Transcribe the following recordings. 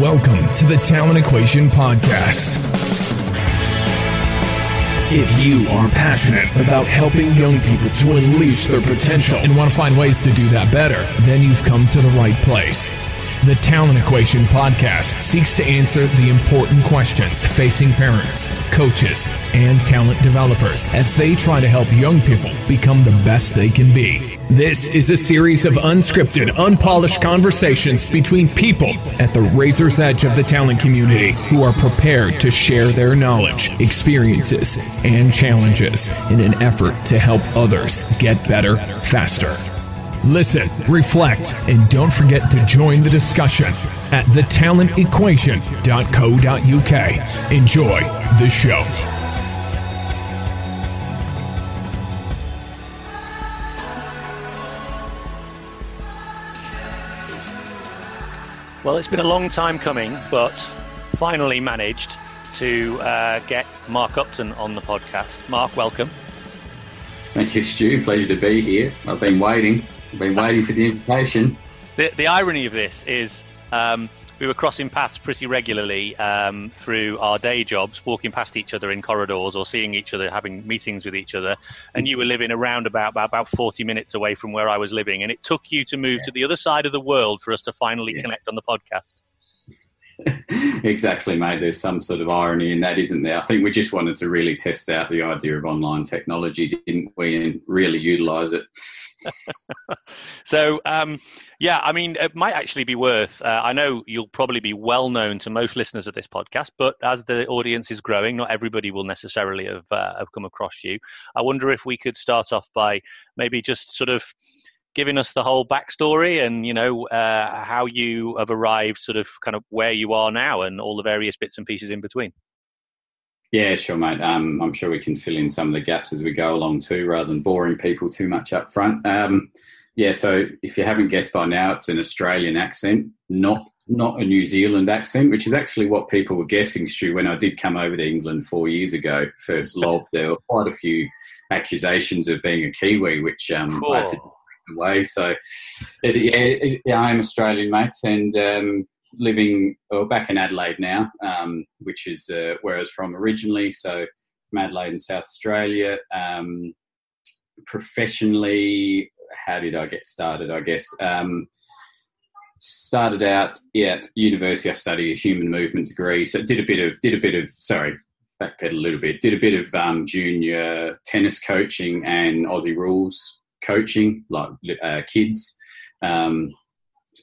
Welcome to the Talent Equation Podcast. If you are passionate about helping young people to unleash their potential and want to find ways to do that better, then you've come to the right place. The Talent Equation Podcast seeks to answer the important questions facing parents, coaches, and talent developers as they try to help young people become the best they can be. This is a series of unscripted, unpolished conversations between people at the razor's edge of the talent community who are prepared to share their knowledge, experiences, and challenges in an effort to help others get better faster. Listen, reflect, and don't forget to join the discussion at thetalentequation.co.uk. Enjoy the show. Well, it's been a long time coming, but finally managed to get Mark Upton on the podcast. Mark, welcome. Thank you, Stu. Pleasure to be here. I've been waiting. For the invitation. The irony of this is we were crossing paths pretty regularly through our day jobs, walking past each other in corridors or seeing each other, having meetings with each other. And you were living around about 40 minutes away from where I was living. And it took you to move to the other side of the world for us to finally connect on the podcast. Exactly, mate. There's some sort of irony in that, isn't there? I think we just wanted to really test out the idea of online technology, didn't we, and really utilise it. So, I mean, it might actually be worth, I know you'll probably be well known to most listeners of this podcast, but as the audience is growing, not everybody will necessarily have come across you. I wonder if we could start off by maybe just sort of giving us the whole backstory and, you know, how you have arrived sort of kind of where you are now and all the various bits and pieces in between. Yeah, sure, mate. I'm sure we can fill in some of the gaps as we go along too, rather than boring people too much up front. So if you haven't guessed by now, it's an Australian accent, not a New Zealand accent, which is actually what people were guessing, Stu, when I did come over to England 4 years ago. First lob, there were quite a few accusations of being a Kiwi, which I had to take away. So I am Australian, mate, and living back in Adelaide now, which is where I was from originally. So from Adelaide in South Australia. Professionally, how did I get started, I guess? Started out at university. I studied a human movement degree. So did a bit of junior tennis coaching and Aussie rules coaching, like kids.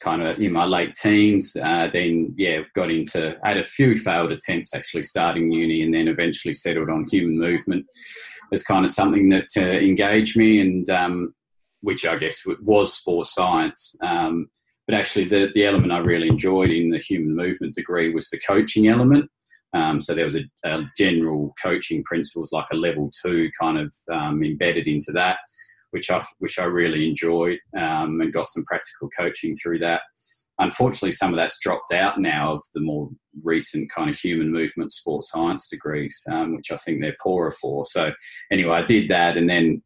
Kind of in my late teens, then got into, had a few failed attempts actually starting uni, and then eventually settled on human movement as kind of something that engaged me, and which I guess was sports science. But actually the element I really enjoyed in the human movement degree was the coaching element. So there was a general coaching principles, like a level 2 kind of embedded into that, which I really enjoyed, and got some practical coaching through that. Unfortunately, some of that's dropped out now of the more recent kind of human movement sports science degrees, which I think they're poorer for. So anyway, I did that, and then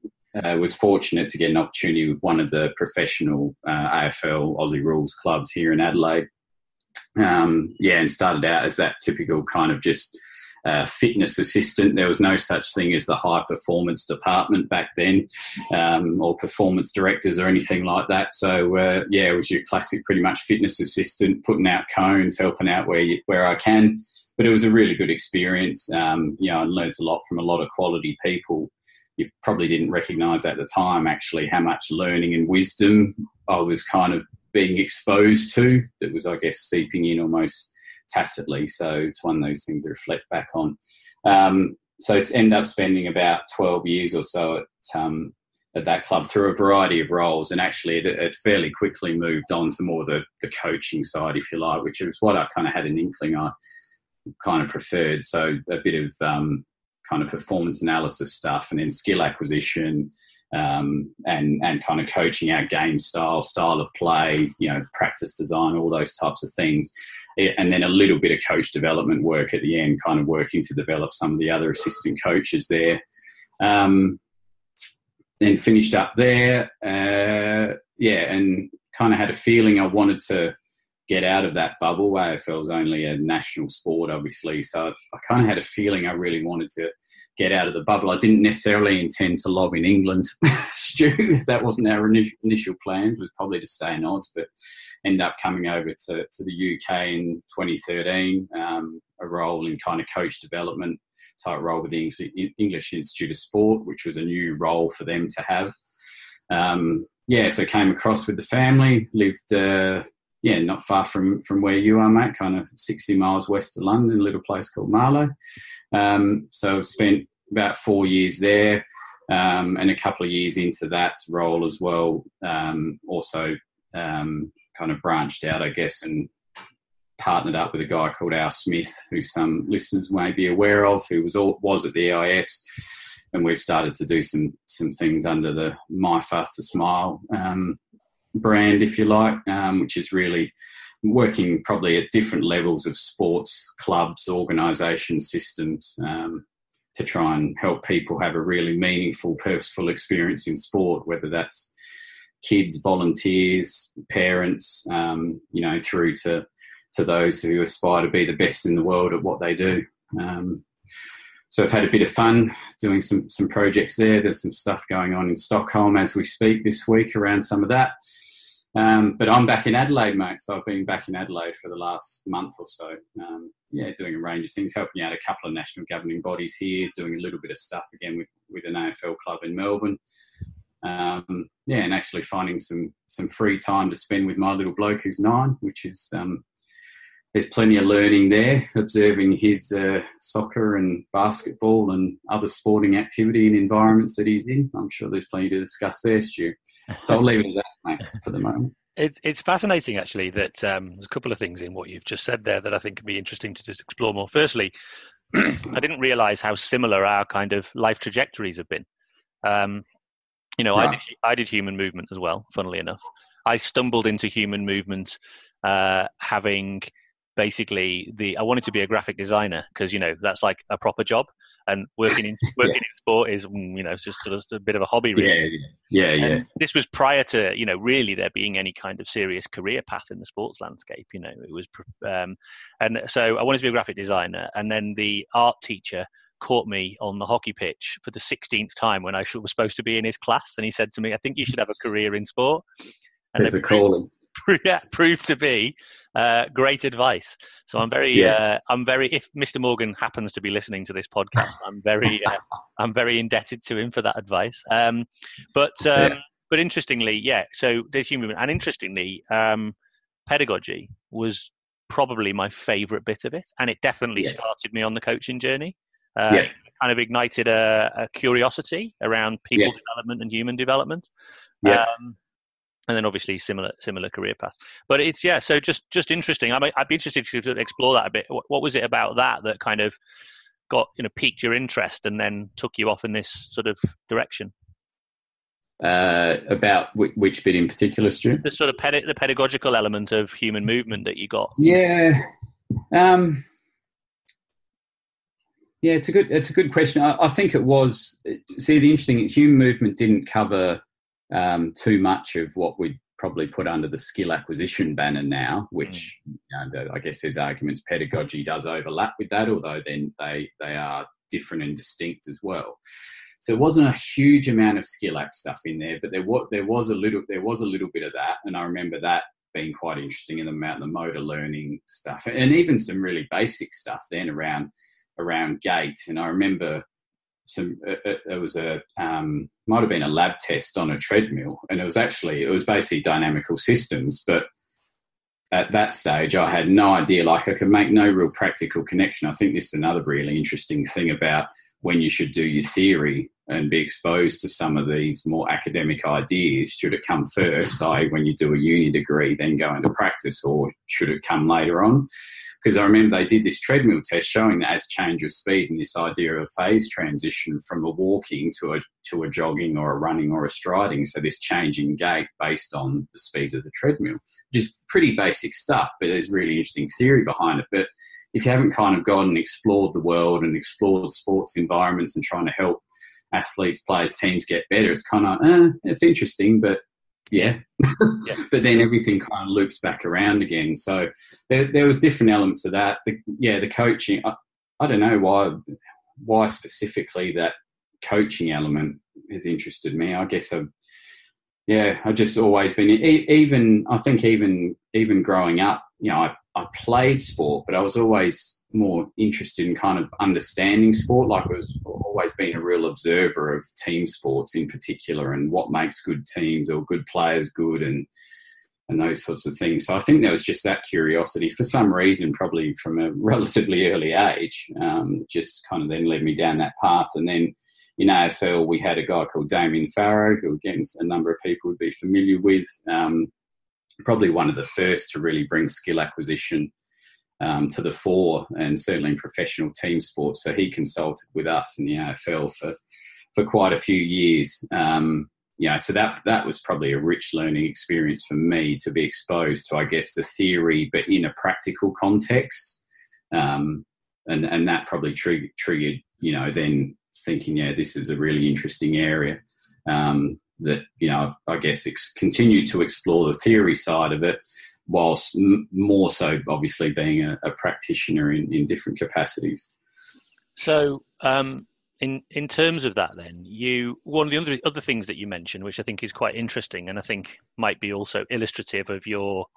was fortunate to get an opportunity with one of the professional AFL Aussie Rules clubs here in Adelaide. And started out as that typical kind of just fitness assistant. There was no such thing as the high performance department back then, or performance directors or anything like that. So it was your classic pretty much fitness assistant, putting out cones, helping out where I can. But it was a really good experience. I learned a lot from a lot of quality people. You probably didn't recognise at the time actually how much learning and wisdom I was kind of being exposed to, that was, I guess, seeping in almost tacitly. So it's one of those things to reflect back on. So end up spending about 12 years or so at that club through a variety of roles, and actually it fairly quickly moved on to more the coaching side, if you like, which is what I kind of had an inkling I kind of preferred. So a bit of kind of performance analysis stuff, and then skill acquisition, and kind of coaching out game style of play, practice design, all those types of things. And then a little bit of coach development work at the end, kind of working to develop some of the other assistant coaches there. Then finished up there, and kind of had a feeling I wanted to get out of that bubble. AFL is only a national sport, obviously, so I kind of had a feeling I really wanted to get out of the bubble. I didn't necessarily intend to lob in England, Stu. That wasn't our initial plans. It was probably to stay in Oz, but end up coming over to the UK in 2013, a role in kind of coach development type role with the English Institute of Sport, which was a new role for them to have. So came across with the family, lived... not far from where you are, mate, kind of 60 miles west of London, a little place called Marlow. So I've spent about 4 years there, and a couple of years into that role as well, kind of branched out, I guess, and partnered up with a guy called Al Smith, who some listeners may be aware of, who was at the AIS, and we've started to do some things under the My Fastest Mile brand, if you like, which is really working probably at different levels of sports, clubs, organisation systems, to try and help people have a really meaningful, purposeful experience in sport, whether that's kids, volunteers, parents, through to those who aspire to be the best in the world at what they do. So I've had a bit of fun doing some projects there. There's some stuff going on in Stockholm as we speak this week around some of that. But I'm back in Adelaide, mate. So I've been back in Adelaide for the last month or so. Doing a range of things, helping out a couple of national governing bodies here, doing a little bit of stuff again with an AFL club in Melbourne. And actually finding some free time to spend with my little bloke who's 9, which is there's plenty of learning there, observing his soccer and basketball and other sporting activity and environments that he's in. I'm sure there's plenty to discuss there, Stu. So I'll leave it at that, mate, for the moment. It's fascinating, actually, that there's a couple of things in what you've just said there that I think can be interesting to just explore more. Firstly, I didn't realise how similar our kind of life trajectories have been. Right. I did human movement as well, funnily enough. I stumbled into human movement having... Basically, I wanted to be a graphic designer because, that's like a proper job, and working in sport is, it's just sort of a bit of a hobby, really. Yeah. This was prior to, really there being any kind of serious career path in the sports landscape. It was, and so I wanted to be a graphic designer, and then the art teacher caught me on the hockey pitch for the 16th time when I was supposed to be in his class, and he said to me, "I think you should have a career in sport." And there's a calling. Proved to be great advice. So I'm very. If Mr. Morgan happens to be listening to this podcast, I'm very indebted to him for that advice. But interestingly, so there's human movement, and interestingly, pedagogy was probably my favourite bit of it, and it definitely started me on the coaching journey. It kind of ignited a curiosity around people development and human development. And then obviously similar career paths, but it's so just interesting. I'd be interested to explore that a bit. What was it about that kind of got piqued your interest and then took you off in this sort of direction? About which bit in particular, Stu? The sort of the pedagogical element of human movement that you got. It's a good question. I think it was. See, the interesting human movement didn't cover too much of what we'd probably put under the skill acquisition banner now, which I guess there's arguments pedagogy does overlap with that, although then they are different and distinct as well. So it wasn't a huge amount of skill act stuff in there, but there was a little bit of that, and I remember that being quite interesting in the amount of the motor learning stuff and even some really basic stuff then around gait. And I remember there was a might have been a lab test on a treadmill, and it was basically dynamical systems, but at that stage I had no idea, I could make no real practical connection. I think this is another really interesting thing about when you should do your theory and be exposed to some of these more academic ideas. Should it come first, i.e. when you do a uni degree, then go into practice, or should it come later on? Because I remember they did this treadmill test showing that as change of speed and this idea of a phase transition from a walking to a jogging or a running or a striding, so this change in gait based on the speed of the treadmill, which is pretty basic stuff, but there's really interesting theory behind it. But if you haven't kind of gone and explored the world and explored sports environments and trying to help athletes, players, teams get better, it's kind of, it's interesting, but yeah. Yeah. But then everything kind of loops back around again. So there was different elements of that. The coaching, I don't know why specifically that coaching element has interested me. I guess I've just always been, even I think even growing up, you know, I played sport, but I was always more interested in kind of understanding sport. Like, I was always being a real observer of team sports in particular, and what makes good teams or good players good, and those sorts of things. So I think there was just that curiosity for some reason, probably from a relatively early age, just kind of then led me down that path. And then in AFL, we had a guy called Damien Farrow, who again a number of people would be familiar with, probably one of the first to really bring skill acquisition to the fore, and certainly in professional team sports. So he consulted with us in the AFL for quite a few years. So that was probably a rich learning experience for me, to be exposed to, I guess, the theory, but in a practical context. And that probably triggered, you know, then thinking, yeah, this is a really interesting area that, you know, I guess continue to explore the theory side of it, whilst more so obviously being a practitioner in different capacities. So in terms of that then, one of the other things that you mentioned, which I think is quite interesting, and I think might be also illustrative of your,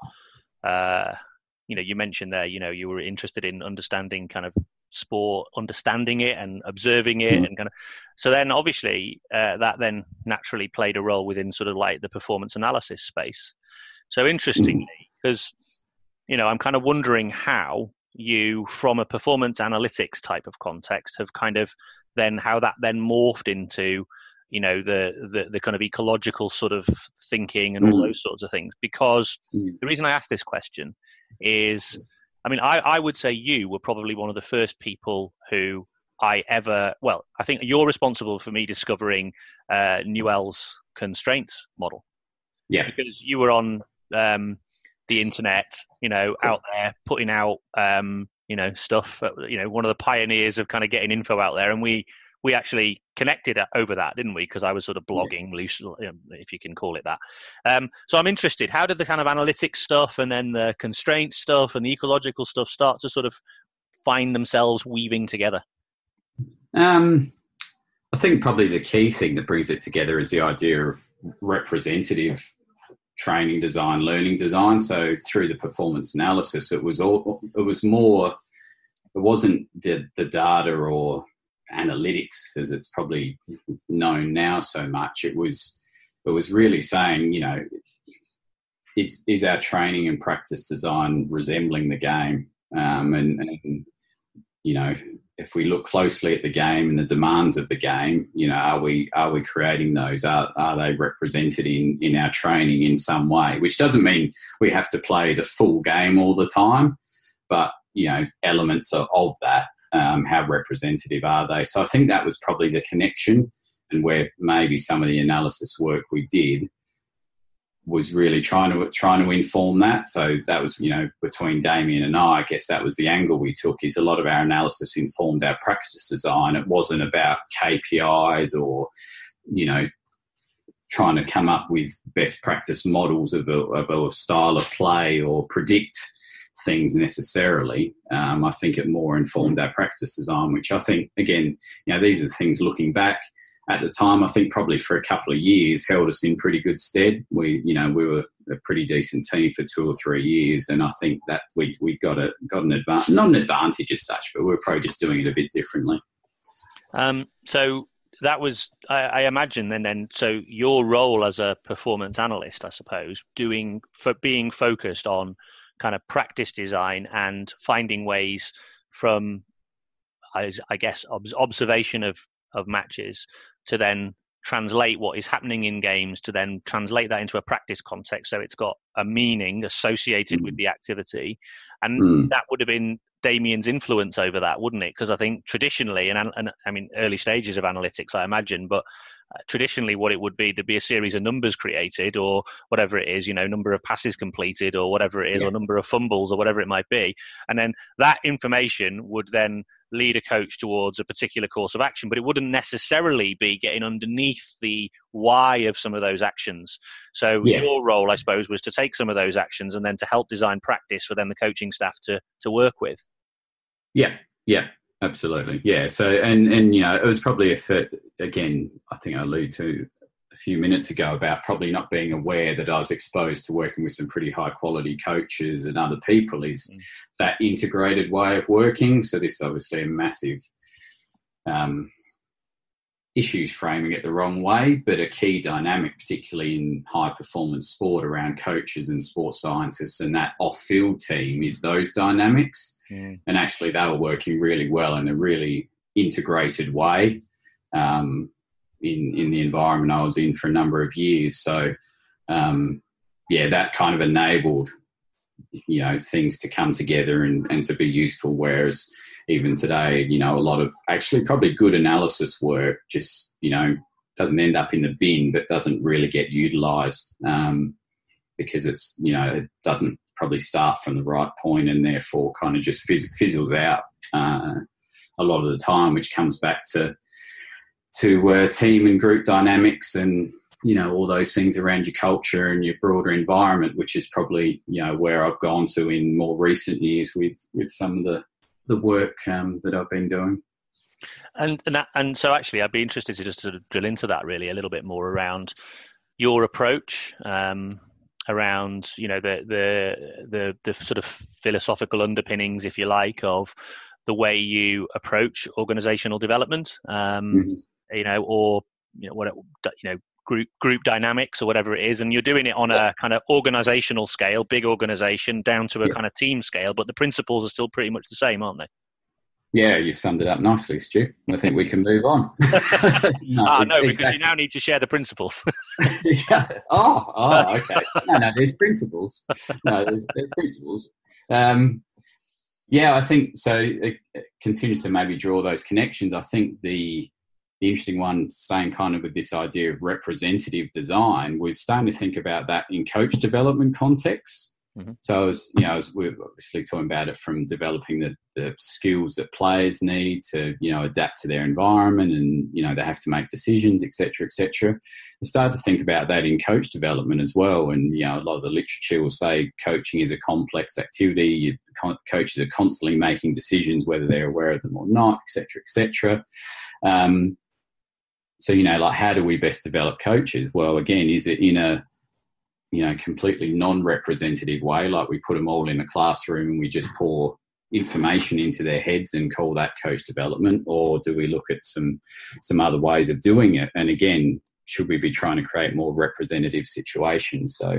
you mentioned there, you know, you were interested in understanding kind of sport, understanding it and observing it, and kind of, so then obviously that then naturally played a role within sort of like the performance analysis space. So interestingly, because, you know, I'm kind of wondering how you, from a performance analytics type of context, have kind of then, how that then morphed into, you know, the kind of ecological sort of thinking and all those sorts of things. Because the reason I asked this question is, I mean, I would say you were probably one of the first people who I think you're responsible for me discovering Newell's constraints model. Yeah. Because you were on the internet, you know, out there putting out, you know, stuff, you know, one of the pioneers of kind of getting info out there. And we actually connected over that, didn't we? Because I was sort of blogging, if you can call it that. So I'm interested, how did the kind of analytics stuff and then the constraint stuff and the ecological stuff start to sort of find themselves weaving together? I think probably the key thing that brings it together is the idea of representative training design, learning design. So through the performance analysis, it wasn't the data or analytics as it's probably known now so much. It was really saying, you know, is our training and practice design resembling the game? And you know, if we look closely at the game and the demands of the game, you know, are we creating those? Are they represented in our training in some way? Which doesn't mean we have to play the full game all the time, but, you know, elements of that, how representative are they? So I think that was probably the connection, and where maybe some of the analysis work we did was really trying to inform that. So that was, you know, between Damien and I guess that was the angle we took, is a lot of our analysis informed our practice design. It wasn't about KPIs or, you know, trying to come up with best practice models of a style of play or predict things necessarily. I think it more informed our practice design, which I think, again, you know, these are the things looking back, at the time, I think probably for a couple of years held us in pretty good stead. We were a pretty decent team for 2 or 3 years, and I think that we got an advantage, not an advantage as such, but we were probably just doing it a bit differently. So that was, I imagine, then so your role as a performance analyst, I suppose, being focused on kind of practice design and finding ways from, I guess, observation of matches to then translate what is happening in games, to then translate that into a practice context, so it's got a meaning associated with the activity. And that would have been Damien's influence over that, wouldn't it? Because I think traditionally, and I mean early stages of analytics, I imagine, but traditionally what it would be, there'd be a series of numbers created or whatever it is, you know, number of passes completed or whatever it is, or number of fumbles or whatever it might be. And then that information would then lead a coach towards a particular course of action, but it wouldn't necessarily be getting underneath the why of some of those actions. So your role, I suppose, was to take some of those actions and then to help design practice for then the coaching staff to work with. Yeah. Absolutely. Yeah. So, and, you know, it was probably a fit, again, I think I alluded to a few minutes ago about probably not being aware that I was exposed to working with some pretty high quality coaches and other people is that integrated way of working. So this is obviously a massive issues framing it the wrong way, but a key dynamic, particularly in high performance sport around coaches and sports scientists and that off field team is those dynamics. And actually they were working really well in a really integrated way in the environment I was in for a number of years. So, that kind of enabled, you know, things to come together and to be useful, whereas even today, you know, a lot of actually probably good analysis work just, you know, doesn't end up in the bin but doesn't really get utilised because it's, you know, it doesn't probably start from the right point and therefore kind of just fizzles out a lot of the time, which comes back to team and group dynamics and, you know, all those things around your culture and your broader environment, which is probably, you know, where I've gone to in more recent years with some of the work that I've been doing. And so actually I'd be interested to just sort of drill into that really a little bit more around your approach, around, you know, the sort of philosophical underpinnings, if you like, of the way you approach organisational development, you know, or, you know, what, you know, group dynamics or whatever it is, and you're doing it on a kind of organisational scale, big organisation, down to a kind of team scale, but the principles are still pretty much the same, aren't they? Yeah, you've summed it up nicely, Stu. I think we can move on. No, exactly. Because you now need to share the principles. Okay. No, there's principles. There's principles. I think so. It continues to maybe draw those connections. I think the interesting one, staying kind of with this idea of representative design, was starting to think about that in coach development context. So we're obviously talking about it from developing the skills that players need to, you know, adapt to their environment and, you know, they have to make decisions, etc. And start to think about that in coach development as well. And, you know, a lot of the literature will say coaching is a complex activity. Coaches are constantly making decisions, whether they're aware of them or not, etc. So, you know, like, how do we best develop coaches? Well, again, is it in a, you know, completely non-representative way, like we put them all in a classroom and we just pour information into their heads and call that coach development? Or do we look at some other ways of doing it? And again, should we be trying to create more representative situations? So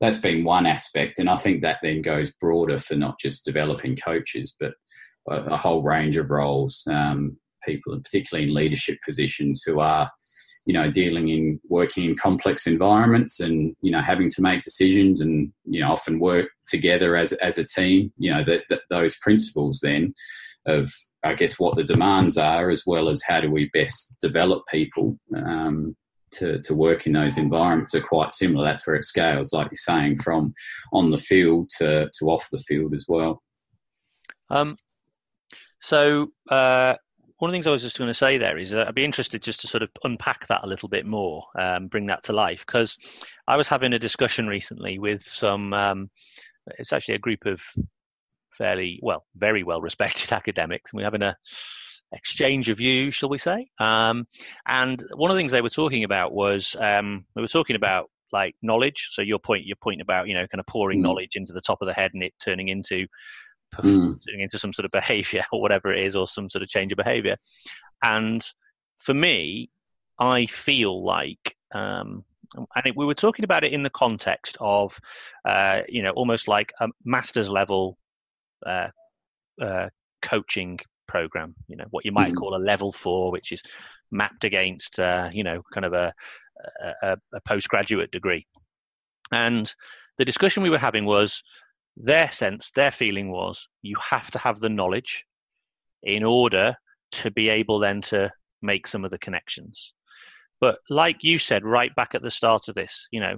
that's been one aspect. And I think that then goes broader for not just developing coaches, but a whole range of roles, people, and particularly in leadership positions who are, you know, working in complex environments and, you know, having to make decisions and, you know, often work together as a team, you know, that those principles then of, I guess, what the demands are, as well as how do we best develop people to work in those environments, are quite similar. That's where it scales, like you're saying, from on the field to off the field as well. One of the things I was just going to say there is I'd be interested just to sort of unpack that a little bit more, bring that to life, because I was having a discussion recently with some, it's actually a group of very well respected academics, and we're having an exchange of views, shall we say. And one of the things they were talking about was, we were talking about like knowledge. So your point about, you know, kind of pouring knowledge into the top of the head and it turning into some sort of behavior or whatever it is, or some sort of change of behavior. And for me, I feel like we were talking about it in the context of you know, almost like a master's level coaching program, you know, what you might call a level 4, which is mapped against you know, kind of a postgraduate degree. And the discussion we were having was, their feeling was, you have to have the knowledge in order to be able then to make some of the connections. But like you said right back at the start of this, you know,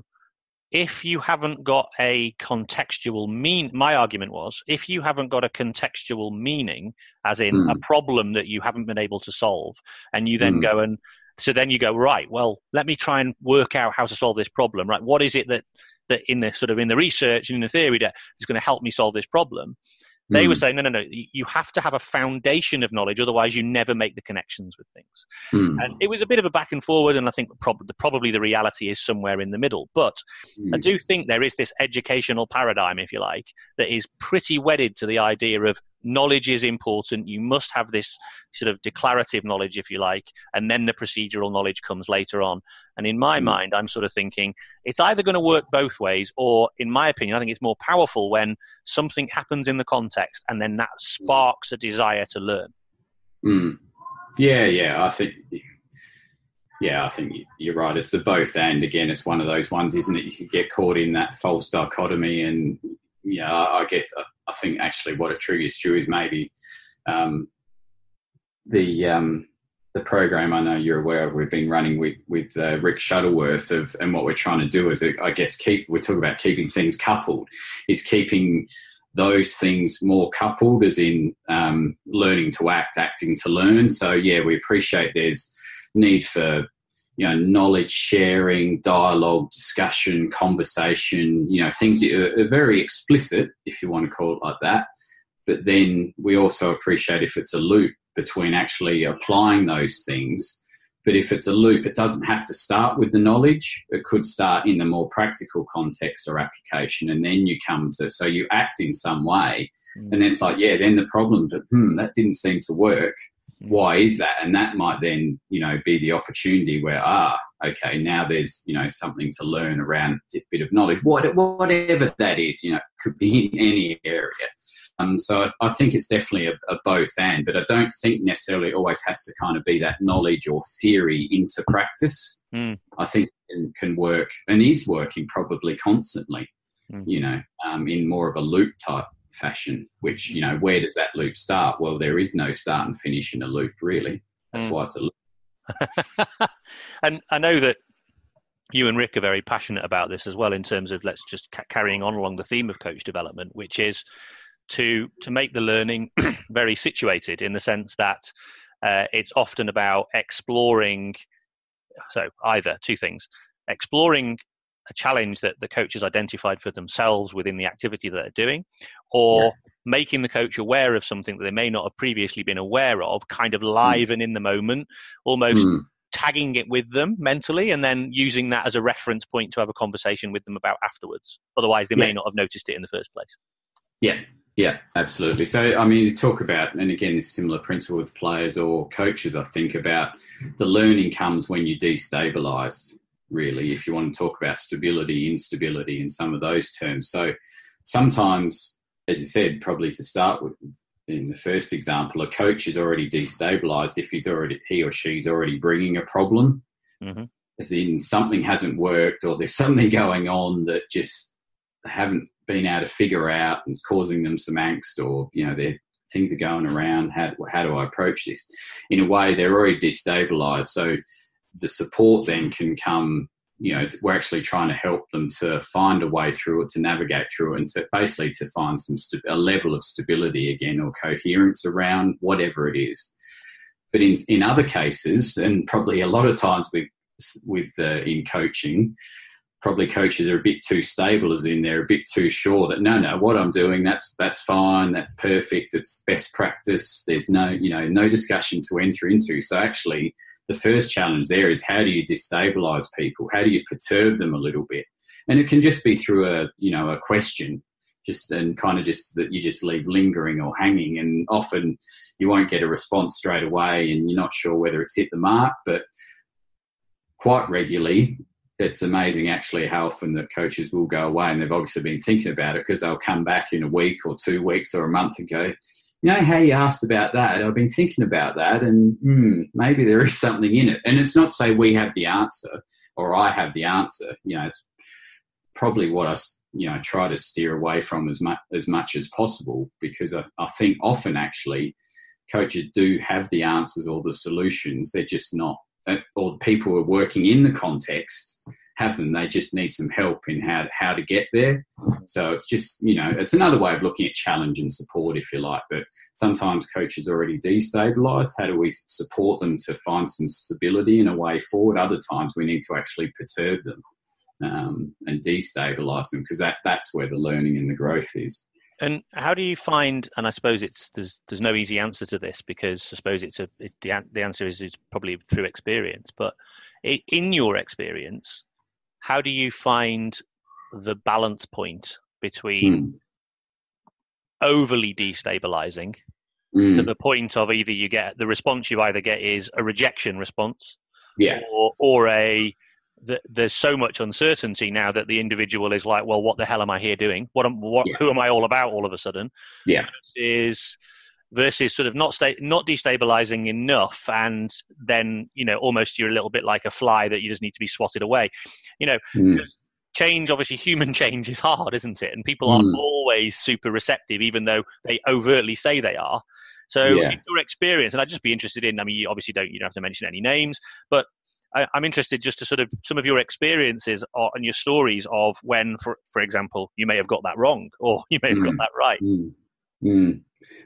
if you haven't got a contextual mean, my argument was, if you haven't got a contextual meaning, as in a problem that you haven't been able to solve, and you then go and, so then you go, right, well, let me try and work out how to solve this problem, right? What is it that, that in the sort of in the research and in the theory that is going to help me solve this problem? They would say, no, no, no, you have to have a foundation of knowledge, otherwise you never make the connections with things. And it was a bit of a back and forward, and I think probably the reality is somewhere in the middle. But I do think there is this educational paradigm, if you like, that is pretty wedded to the idea of knowledge is important. You must have this sort of declarative knowledge, if you like, and then the procedural knowledge comes later on. And in my mind, I'm sort of thinking it's either going to work both ways, or in my opinion, I think it's more powerful when something happens in the context and then that sparks a desire to learn. Yeah, I think you're right. It's the both. And again, it's one of those ones, isn't it? You can get caught in that false dichotomy. And yeah, I guess I think actually what it triggers to is maybe the program I know you're aware of we've been running with Rick Shuttleworth of, and what we're trying to do is we're talking about keeping things coupled, is keeping those things more coupled, as in learning to act, acting to learn. So yeah, we appreciate there's need for, you know, knowledge sharing, dialogue, discussion, conversation, you know, things that are very explicit, if you want to call it like that. But then we also appreciate if it's a loop between actually applying those things. But if it's a loop, it doesn't have to start with the knowledge. It could start in the more practical context or application, and then you come to, so you act in some way. And it's like, yeah, then the problem, but that didn't seem to work. Why is that? And that might then, you know, be the opportunity where, okay, now there's, you know, something to learn around a bit of knowledge, whatever that is, you know, could be in any area. So I think it's definitely a both and, but I don't think necessarily it always has to kind of be that knowledge or theory into practice. I think it can work and is working probably constantly, you know, in more of a loop type fashion, which, you know, where does that loop start? Well, there is no start and finish in a loop, really. That's why it's a loop. And I know that you and Rick are very passionate about this as well, in terms of, let's just carrying on along the theme of coach development, which is to make the learning very situated, in the sense that it's often about exploring, so either two things, exploring a challenge that the coach has identified for themselves within the activity that they're doing, or making the coach aware of something that they may not have previously been aware of, kind of live and in the moment, almost tagging it with them mentally, and then using that as a reference point to have a conversation with them about afterwards. Otherwise, they may not have noticed it in the first place. Yeah, absolutely. So, I mean, you talk about, and again, this similar principle with players or coaches, I think, about the learning comes when you destabilise, really, if you want to talk about stability, instability, and some of those terms. So sometimes, as you said, probably to start with, in the first example, a coach is already destabilised if he or she's already bringing a problem, as in something hasn't worked, or there's something going on that just they haven't been able to figure out and it's causing them some angst, or, you know, things are going around, how do I approach this? In a way, they're already destabilised, so the support then can come, you know, we're actually trying to help them to find a way through it, to navigate through it, and to basically to find a level of stability again, or coherence around whatever it is. But in other cases, and probably a lot of times with in coaching, probably coaches are a bit too stable, as in they're a bit too sure that no, what I'm doing, that's fine, that's perfect, it's best practice. There's no discussion to enter into. So actually, the first challenge there is, how do you destabilise people? How do you perturb them a little bit? And it can just be through a question, that you just leave lingering or hanging. And often you won't get a response straight away, and you're not sure whether it's hit the mark. But quite regularly, it's amazing actually how often that coaches will go away, and they've obviously been thinking about it, because they'll come back in a week or 2 weeks or a month and go, you know how you asked about that? I've been thinking about that, and maybe there is something in it. And it's not to say we have the answer or I have the answer. You know, it's probably what I, you know, try to steer away from as much as possible, because I think often actually coaches do have the answers or the solutions. They're just not or people who are working in the context have them. They just need some help in how to get there. So it's just, you know, it's another way of looking at challenge and support, if you like. But sometimes coaches are already destabilised. How do we support them to find some stability in a way forward? Other times we need to actually perturb them and destabilise them, because that's where the learning and the growth is. And how do you find, and I suppose it's there's no easy answer to this, because I suppose the answer is probably through experience, but in your experience, how do you find the balance point between overly destabilizing to the point of either you get the response you either get is a rejection response, or there's so much uncertainty now that the individual is like, well, what the hell am I here doing? Who am I all about all of a sudden? Yeah. Versus sort of not destabilizing enough, and then, you know, almost you're a little bit like a fly that you just need to be swatted away. You know, change, obviously human change is hard, isn't it? And people aren't always super receptive, even though they overtly say they are. So in your experience, and I'd just be interested in, I mean, you don't have to mention any names, but I'm interested just to sort of some of your experiences and your stories of when, for example, you may have got that wrong or you may have got that right.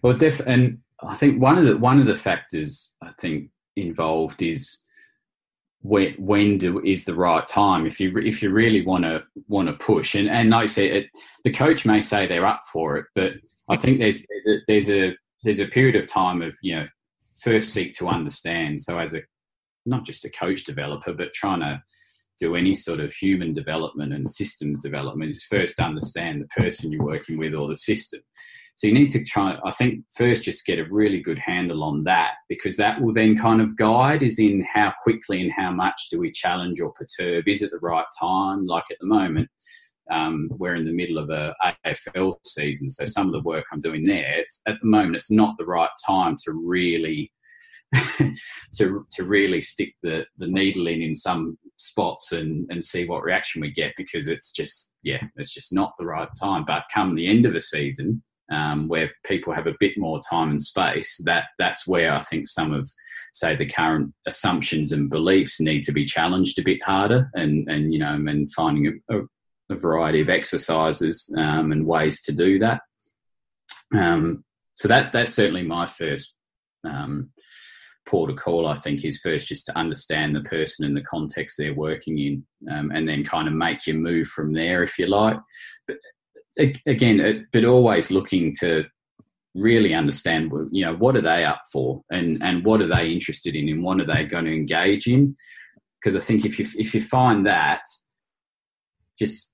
Well, and I think one of the factors I think involved is when is the right time. If you really want to push, and like I say, the coach may say they're up for it, but I think there's a period of time of, you know, first seek to understand. So as not just a coach developer, but trying to do any sort of human development and systems development is first understand the person you're working with or the system. So you need to try, I think, first just get a really good handle on that, because that will then kind of guide is in how quickly and how much do we challenge or perturb. Is it the right time? Like at the moment, we're in the middle of a AFL season. So some of the work I'm doing there, at the moment, it's not the right time to really to really stick the needle in some spots and see what reaction we get, because it's just not the right time. But come the end of a season, where people have a bit more time and space, that's where I think some of, say, the current assumptions and beliefs need to be challenged a bit harder, and you know, and finding a variety of exercises and ways to do that. So that's certainly my first port of call, I think, is first just to understand the person and the context they're working in, and then kind of make your move from there, if you like. But again, but always looking to really understand, you know, what are they up for, and what are they interested in, and what are they going to engage in? Because I think if you find that, just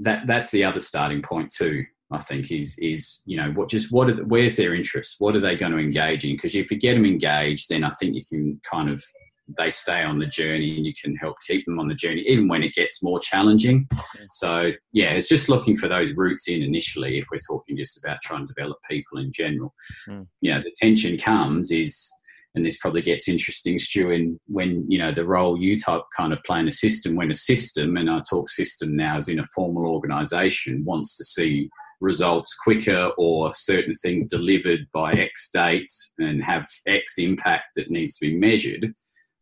that's the other starting point too, I think, is you know, where's their interest? What are they going to engage in? Because if you get them engaged, then I think you can kind of, they stay on the journey, and you can help keep them on the journey, even when it gets more challenging. Okay. So, yeah, it's just looking for those roots in initially, if we're talking just about trying to develop people in general. You know, the tension comes is, and this probably gets interesting, Stu, when, you know, the role you type kind of play in a system, when a system, and I talk system now as in a formal organisation, wants to see results quicker or certain things delivered by X date and have X impact that needs to be measured,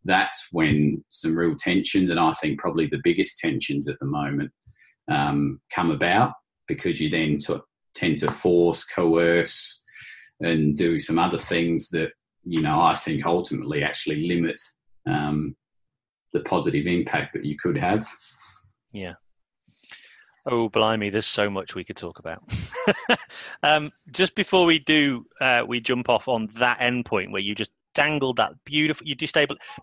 that's when some real tensions, and I think probably the biggest tensions at the moment, come about, because you then tend to force, coerce and do some other things that, you know, I think ultimately actually limit the positive impact that you could have. Yeah. Oh, blimey, there's so much we could talk about. Just before we do, we jump off on that end point where you just dangled that beautiful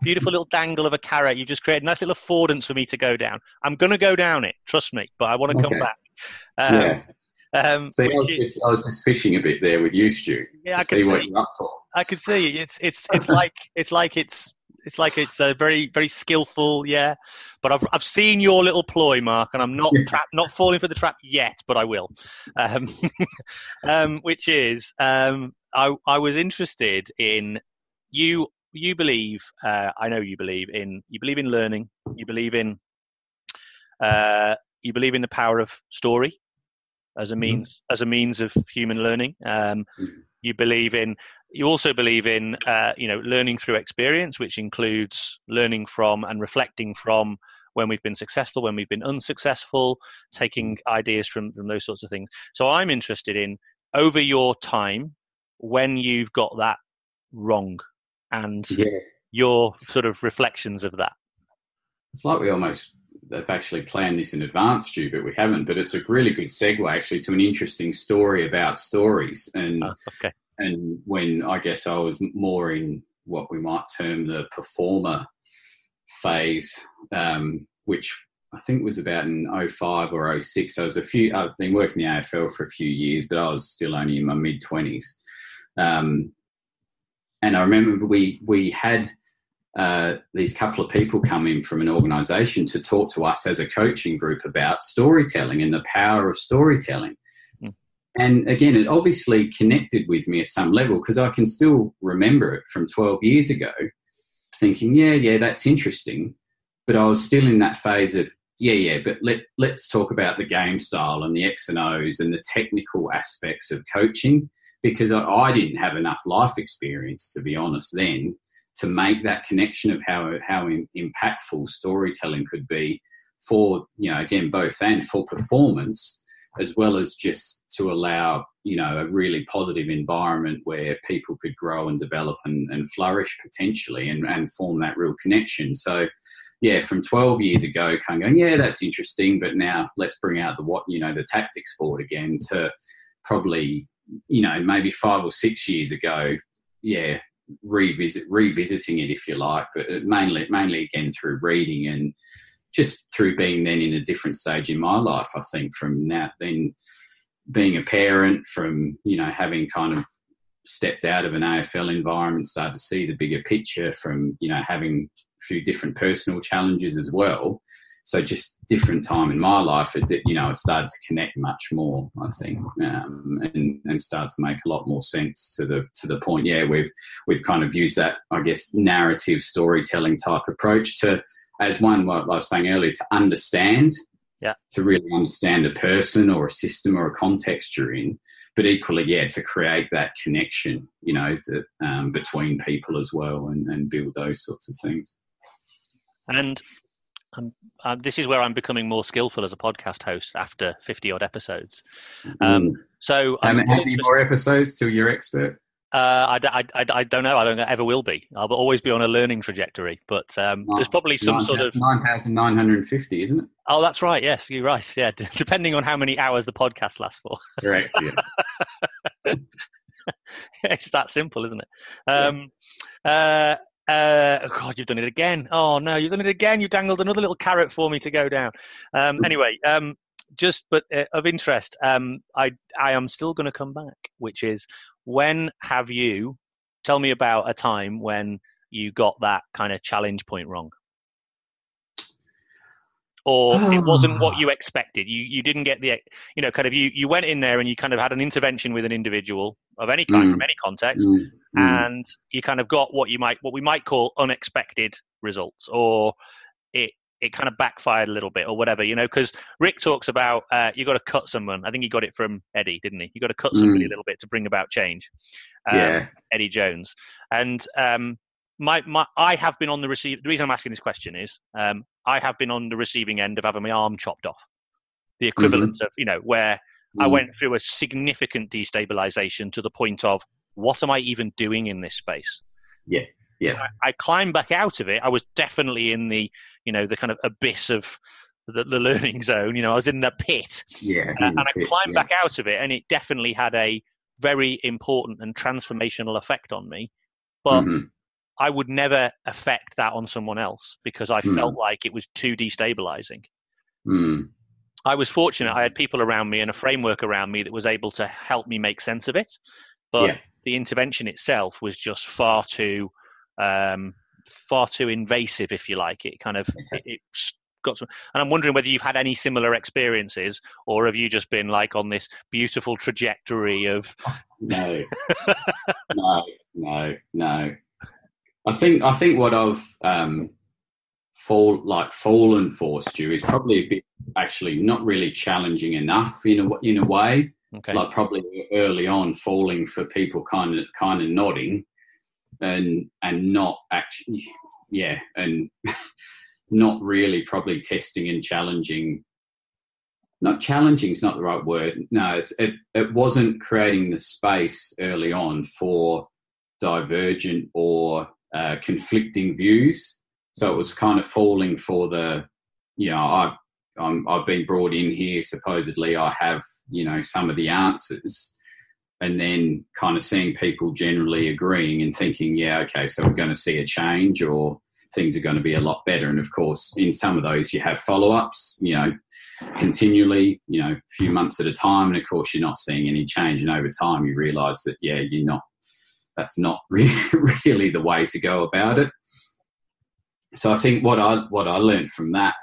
little dangle of a carrot. You just created a nice little affordance for me to go down. I'm going to go down it, trust me, but I want to come back. See, I was just fishing a bit there with you, Stu. Yeah, I could see what you're up for. I could see you. It's like it's a very, very skillful, yeah. But I've seen your little ploy, Mark, and I'm not falling for the trap yet, but I will. Which is, I was interested in you believe. I know you believe in learning. You believe in the power of story as a means of human learning. you believe in. You also believe in, learning through experience, which includes learning from and reflecting from when we've been successful, when we've been unsuccessful, taking ideas from those sorts of things. So I'm interested in, over your time, when you've got that wrong and your sort of reflections of that. It's like we almost have actually planned this in advance, Stu, but we haven't. But it's a really good segue actually to an interesting story about stories. And And when I guess I was more in what we might term the performer phase, which I think was about in 05 or 06. I've been working in the AFL for a few years, but I was still only in my mid-20s. And I remember we had these couple of people come in from an organisation to talk to us as a coaching group about storytelling and the power of storytelling. And again, it obviously connected with me at some level, because I can still remember it from 12 years ago thinking, that's interesting. But I was still in that phase of, but let's talk about the game style and the X and O's and the technical aspects of coaching, because I didn't have enough life experience, to be honest, then to make that connection of how impactful storytelling could be for, both and for performance, as well as just to allow, a really positive environment where people could grow and develop and flourish potentially and form that real connection. So, from 12 years ago, kind of going, that's interesting, but now let's bring out the tactics board again, to probably, maybe 5 or 6 years ago, revisiting it, if you like, but mainly again through reading and just through being then in a different stage in my life, I think, from that, then being a parent, from, having kind of stepped out of an AFL environment, started to see the bigger picture, from, having a few different personal challenges as well. So just different time in my life, I started to connect much more, I think, and started to make a lot more sense to the point, we've kind of used that, I guess, narrative storytelling type approach to, as one, what I was saying earlier, to understand, to really understand a person or a system or a context you're in, but equally, to create that connection, between people as well, and build those sorts of things. And this is where I'm becoming more skillful as a podcast host after 50-odd episodes. So, how many more episodes till you're expert? I don't know. I don't ever will be. I'll always be on a learning trajectory. But there's probably some sort of 9,950, isn't it? Oh, that's right. Yes, you're right. Yeah, depending on how many hours the podcast lasts for. Correct. Yeah. It's that simple, isn't it? God, you've done it again. Oh no, you've done it again. You dangled another little carrot for me to go down. Anyway. Of interest, I am still going to come back, which is, when have you, tell me about a time when you got that kind of challenge point wrong, or it wasn't what you expected. You didn't get the, you went in there and you kind of had an intervention with an individual of any kind, from any context, and you kind of got what we might call unexpected results, or it kind of backfired a little bit, or whatever, because Rick talks about you got to cut someone. I think he got it from Eddie, didn't he? You got to cut somebody a little bit to bring about change. Eddie Jones. And I have been on the receiving. The reason I'm asking this question is I have been on the receiving end of having my arm chopped off, the equivalent of, where I went through a significant destabilization to the point of, what am I even doing in this space? Yeah. Yeah, I climbed back out of it. I was definitely in the, the kind of abyss of the learning zone. I was in the pit. Yeah, and I climbed back out of it, and it definitely had a very important and transformational effect on me. But I would never affect that on someone else, because I felt like it was too destabilizing. I was fortunate. I had people around me and a framework around me that was able to help me make sense of it. But the intervention itself was just far too invasive, if you like. It kind of it got to, and I'm wondering whether you've had any similar experiences, or have you just been like on this beautiful trajectory of no. I think what I've fallen for, Stu, is probably a bit actually not really challenging enough in a way. Okay. Like probably early on, falling for people kind of nodding, and not actually, yeah, and not really probably testing and challenging. Not challenging is not the right word. No, it wasn't creating the space early on for divergent or conflicting views. So it was kind of falling for the, you know, I've been brought in here, supposedly I have, you know, some of the answers, and then kind of seeing people generally agreeing and thinking, yeah, okay, so we're going to see a change or things are going to be a lot better. And of course, in some of those you have follow-ups, you know, continually, you know, a few months at a time. And of course you're not seeing any change. And over time you realise that, yeah, you're not, that's not really the way to go about it. So I think what I learned from that,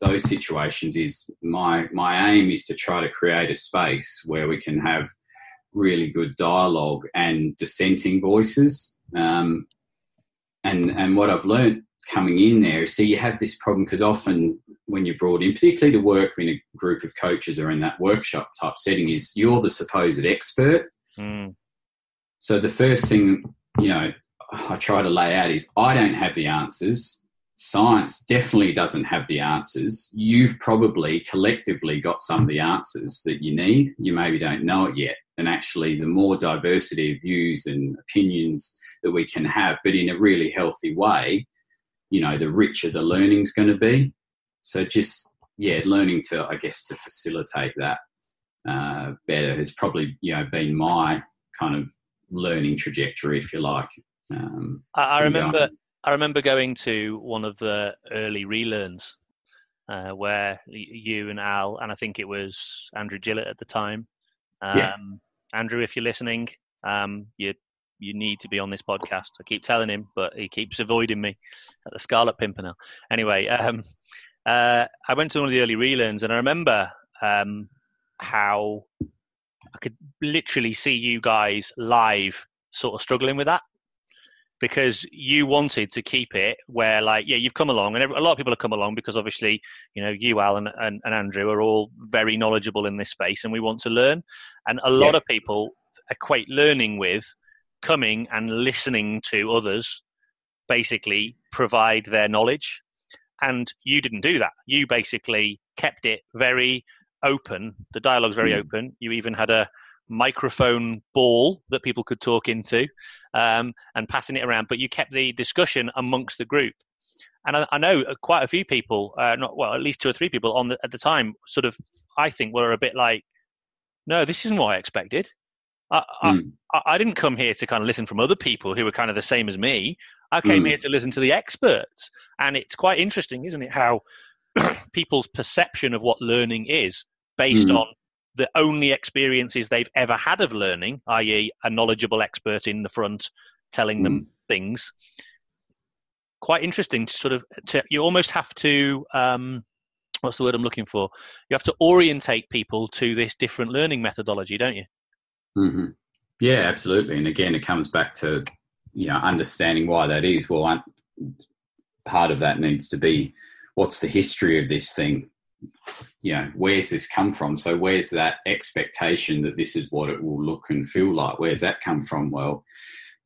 those situations, is my aim is to try to create a space where we can have really good dialogue and dissenting voices. And what I've learned coming in there is, see, you have this problem because often when you're brought in, particularly to work in a group of coaches or in that workshop type setting, is you're the supposed expert. Mm. So the first thing, you know, I try to lay out is I don't have the answers. Science definitely doesn't have the answers. You've probably collectively got some of the answers that you need. You maybe don't know it yet. And actually, the more diversity of views and opinions that we can have, but in a really healthy way, you know, the richer the learning's going to be. So just, yeah, learning to, I guess, to facilitate that better has probably, you know, been my kind of learning trajectory, if you like. I remember going to one of the early relearns where you and Al, and I think it was Andrew Gillett at the time. Yeah. Andrew, if you're listening, you need to be on this podcast. I keep telling him, but he keeps avoiding me at the Scarlet Pimpernel. Anyway, I went to one of the early relearns, and I remember how I could literally see you guys live sort of struggling with that. Because you wanted to keep it where, like, yeah, you've come along, and a lot of people have come along because obviously, you know, you, Alan, and Andrew are all very knowledgeable in this space, and we want to learn. And a lot of people equate learning with coming and listening to others basically provide their knowledge. And you didn't do that. You basically kept it very open. The dialogue's very open. You even had a microphone ball that people could talk into and passing it around, but you kept the discussion amongst the group. And I know quite a few people, at least two or three people at the time, sort of, I think, were a bit like, no, this isn't what I expected. I didn't come here to kind of listen from other people who were kind of the same as me. I came here to listen to the experts. And it's quite interesting, isn't it, how people's perception of what learning is based on the only experiences they've ever had of learning, i.e. a knowledgeable expert in the front telling them things. Quite interesting to sort of, you almost have to, what's the word I'm looking for? You have to orientate people to this different learning methodology, don't you? Mm-hmm. Yeah, absolutely. And again, it comes back to, you know, understanding why that is. Well, part of that needs to be, what's the history of this thing? You know, where's this come from? So where's that expectation that this is what it will look and feel like? Where's that come from? Well,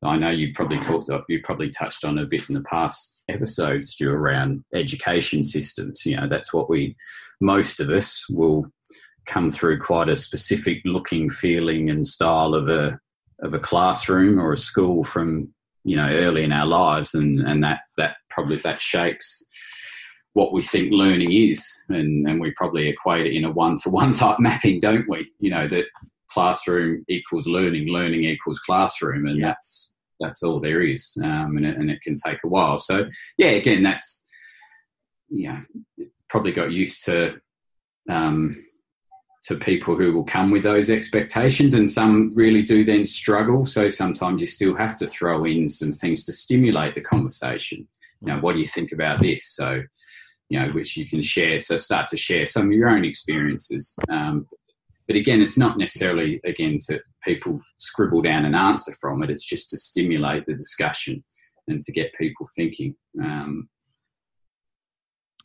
I know you probably touched on a bit in the past episodes, Stu, around education systems. You know, that's what most of us will come through quite a specific looking, feeling and style of a classroom or a school from, you know, early in our lives, and that probably shapes what we think learning is, and we probably equate it in a one-to-one type mapping, don't we? You know, that classroom equals learning, learning equals classroom, and that's all there is, and it can take a while. So, yeah, again, that's, you know, probably got used to people who will come with those expectations, and some really do then struggle, so sometimes you still have to throw in some things to stimulate the conversation. You know, what do you think about this? So, you know, which you can share. So start to share some of your own experiences. But again, it's not necessarily, again, to people scribble down an answer from it. It's just to stimulate the discussion and to get people thinking.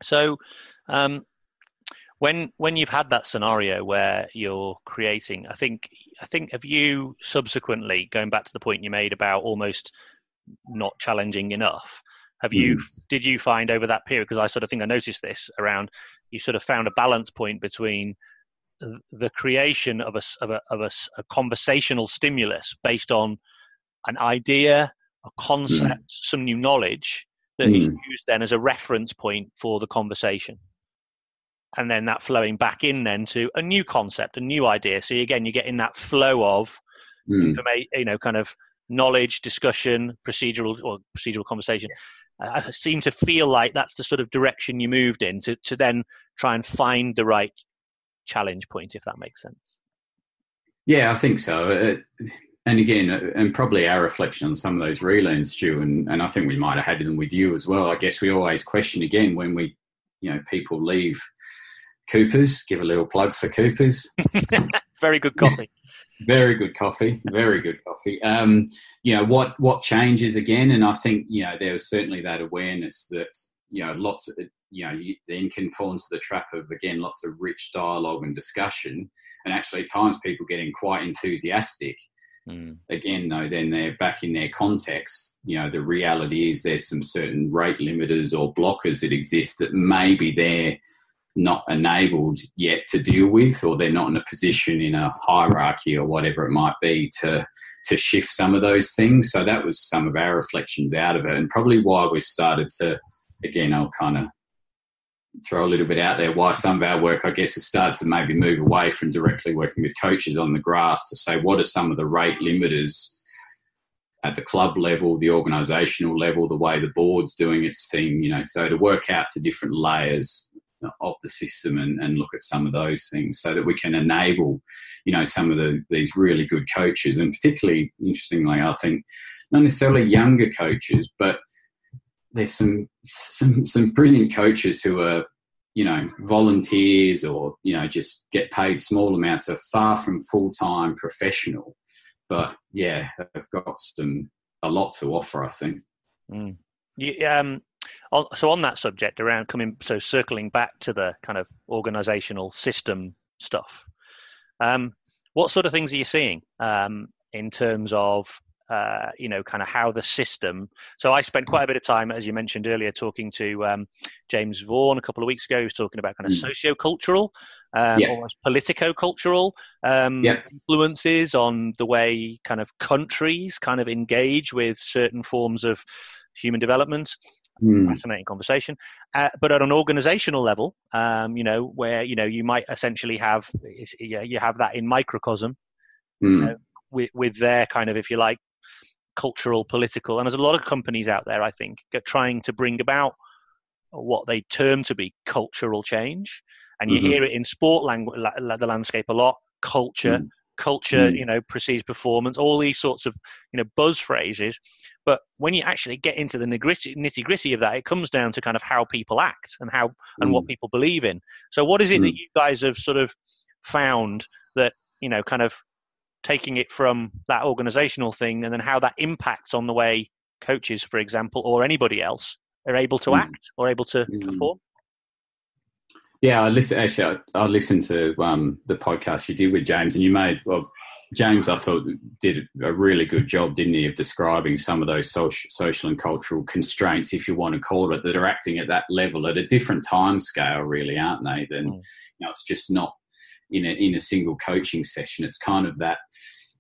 So When you've had that scenario where you're creating, I think have you subsequently, going back to the point you made about almost not challenging enough, did you find over that period, because I sort of think I noticed this around, you sort of found a balance point between the creation of a conversational stimulus based on an idea, a concept, some new knowledge that is used then as a reference point for the conversation, and then that flowing back in then to a new concept, a new idea. So again, you get in that flow of kind of knowledge, discussion, procedural conversation. I seem to feel like that's the sort of direction you moved in to then try and find the right challenge point, if that makes sense. Yeah, I think so. And probably our reflection on some of those relearns, Stu, and I think we might have had them with you as well. I guess we always question again when we, people leave Coopers, give a little plug for Coopers. Very good coffee. What changes again? And I think, there was certainly that awareness that, lots of, you then can fall into the trap of, again, lots of rich dialogue and discussion. And actually at times people getting quite enthusiastic. Again, though, then they're back in their context. The reality is there's some certain rate limiters or blockers that exist that maybe they're not enabled yet to deal with, or they're not in a position in a hierarchy or whatever it might be to shift some of those things. So that was some of our reflections out of it, and probably why we started to, again, I'll kind of throw a little bit out there, why some of our work, I guess, has started to maybe move away from directly working with coaches on the grass to say, what are some of the rate limiters at the club level, the organisational level, the way the board's doing its thing, so to work out to different layers of the system and look at some of those things so that we can enable, some of these really good coaches, and particularly, interestingly, I think, not necessarily younger coaches, but there's some brilliant coaches who are, volunteers or, just get paid small amounts, are far from full-time professional. But, yeah, they've got a lot to offer, I think. So on that subject around circling back to the kind of organisational system stuff, what sort of things are you seeing in terms of, kind of how the system. So I spent quite a bit of time, as you mentioned earlier, talking to James Vaughan a couple of weeks ago. He was talking about kind of socio-cultural, almost politico-cultural influences on the way kind of countries kind of engage with certain forms of human development. Fascinating conversation. But at an organizational level, where, you might essentially have, you have that in microcosm, with their kind of, if you like, cultural, political, and there's a lot of companies out there, I think, are trying to bring about what they term to be cultural change, and you hear it in sport the landscape a lot. Culture, precedes performance, all these sorts of buzz phrases. But when you actually get into the nitty-gritty of that, it comes down to kind of how people act and how and what people believe in. So what is it that you guys have sort of found that kind of taking it from that organizational thing, and then how that impacts on the way coaches, for example, or anybody else are able to act or able to perform? Yeah, I listened to the podcast you did with James, and James, I thought, did a really good job, didn't he, of describing some of those social and cultural constraints, if you want to call it, that are acting at that level at a different time scale, really, aren't they? Then it's just not in a single coaching session. It's kind of that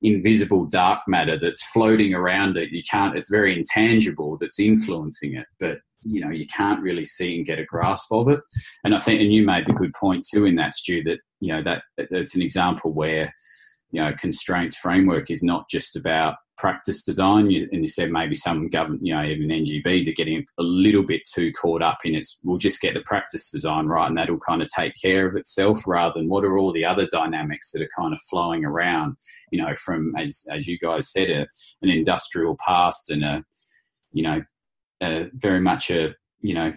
invisible dark matter that's floating around it. It's very intangible that's influencing it, but you can't really see and get a grasp of it. And I think, and you made the good point too in that, Stu, that, that's an example where, constraints framework is not just about practice design. And you said maybe some government, even NGBs are getting a little bit too caught up in it's, we'll just get the practice design right and that'll kind of take care of itself, rather than what are all the other dynamics that are kind of flowing around, from, as you guys said, an industrial past and very much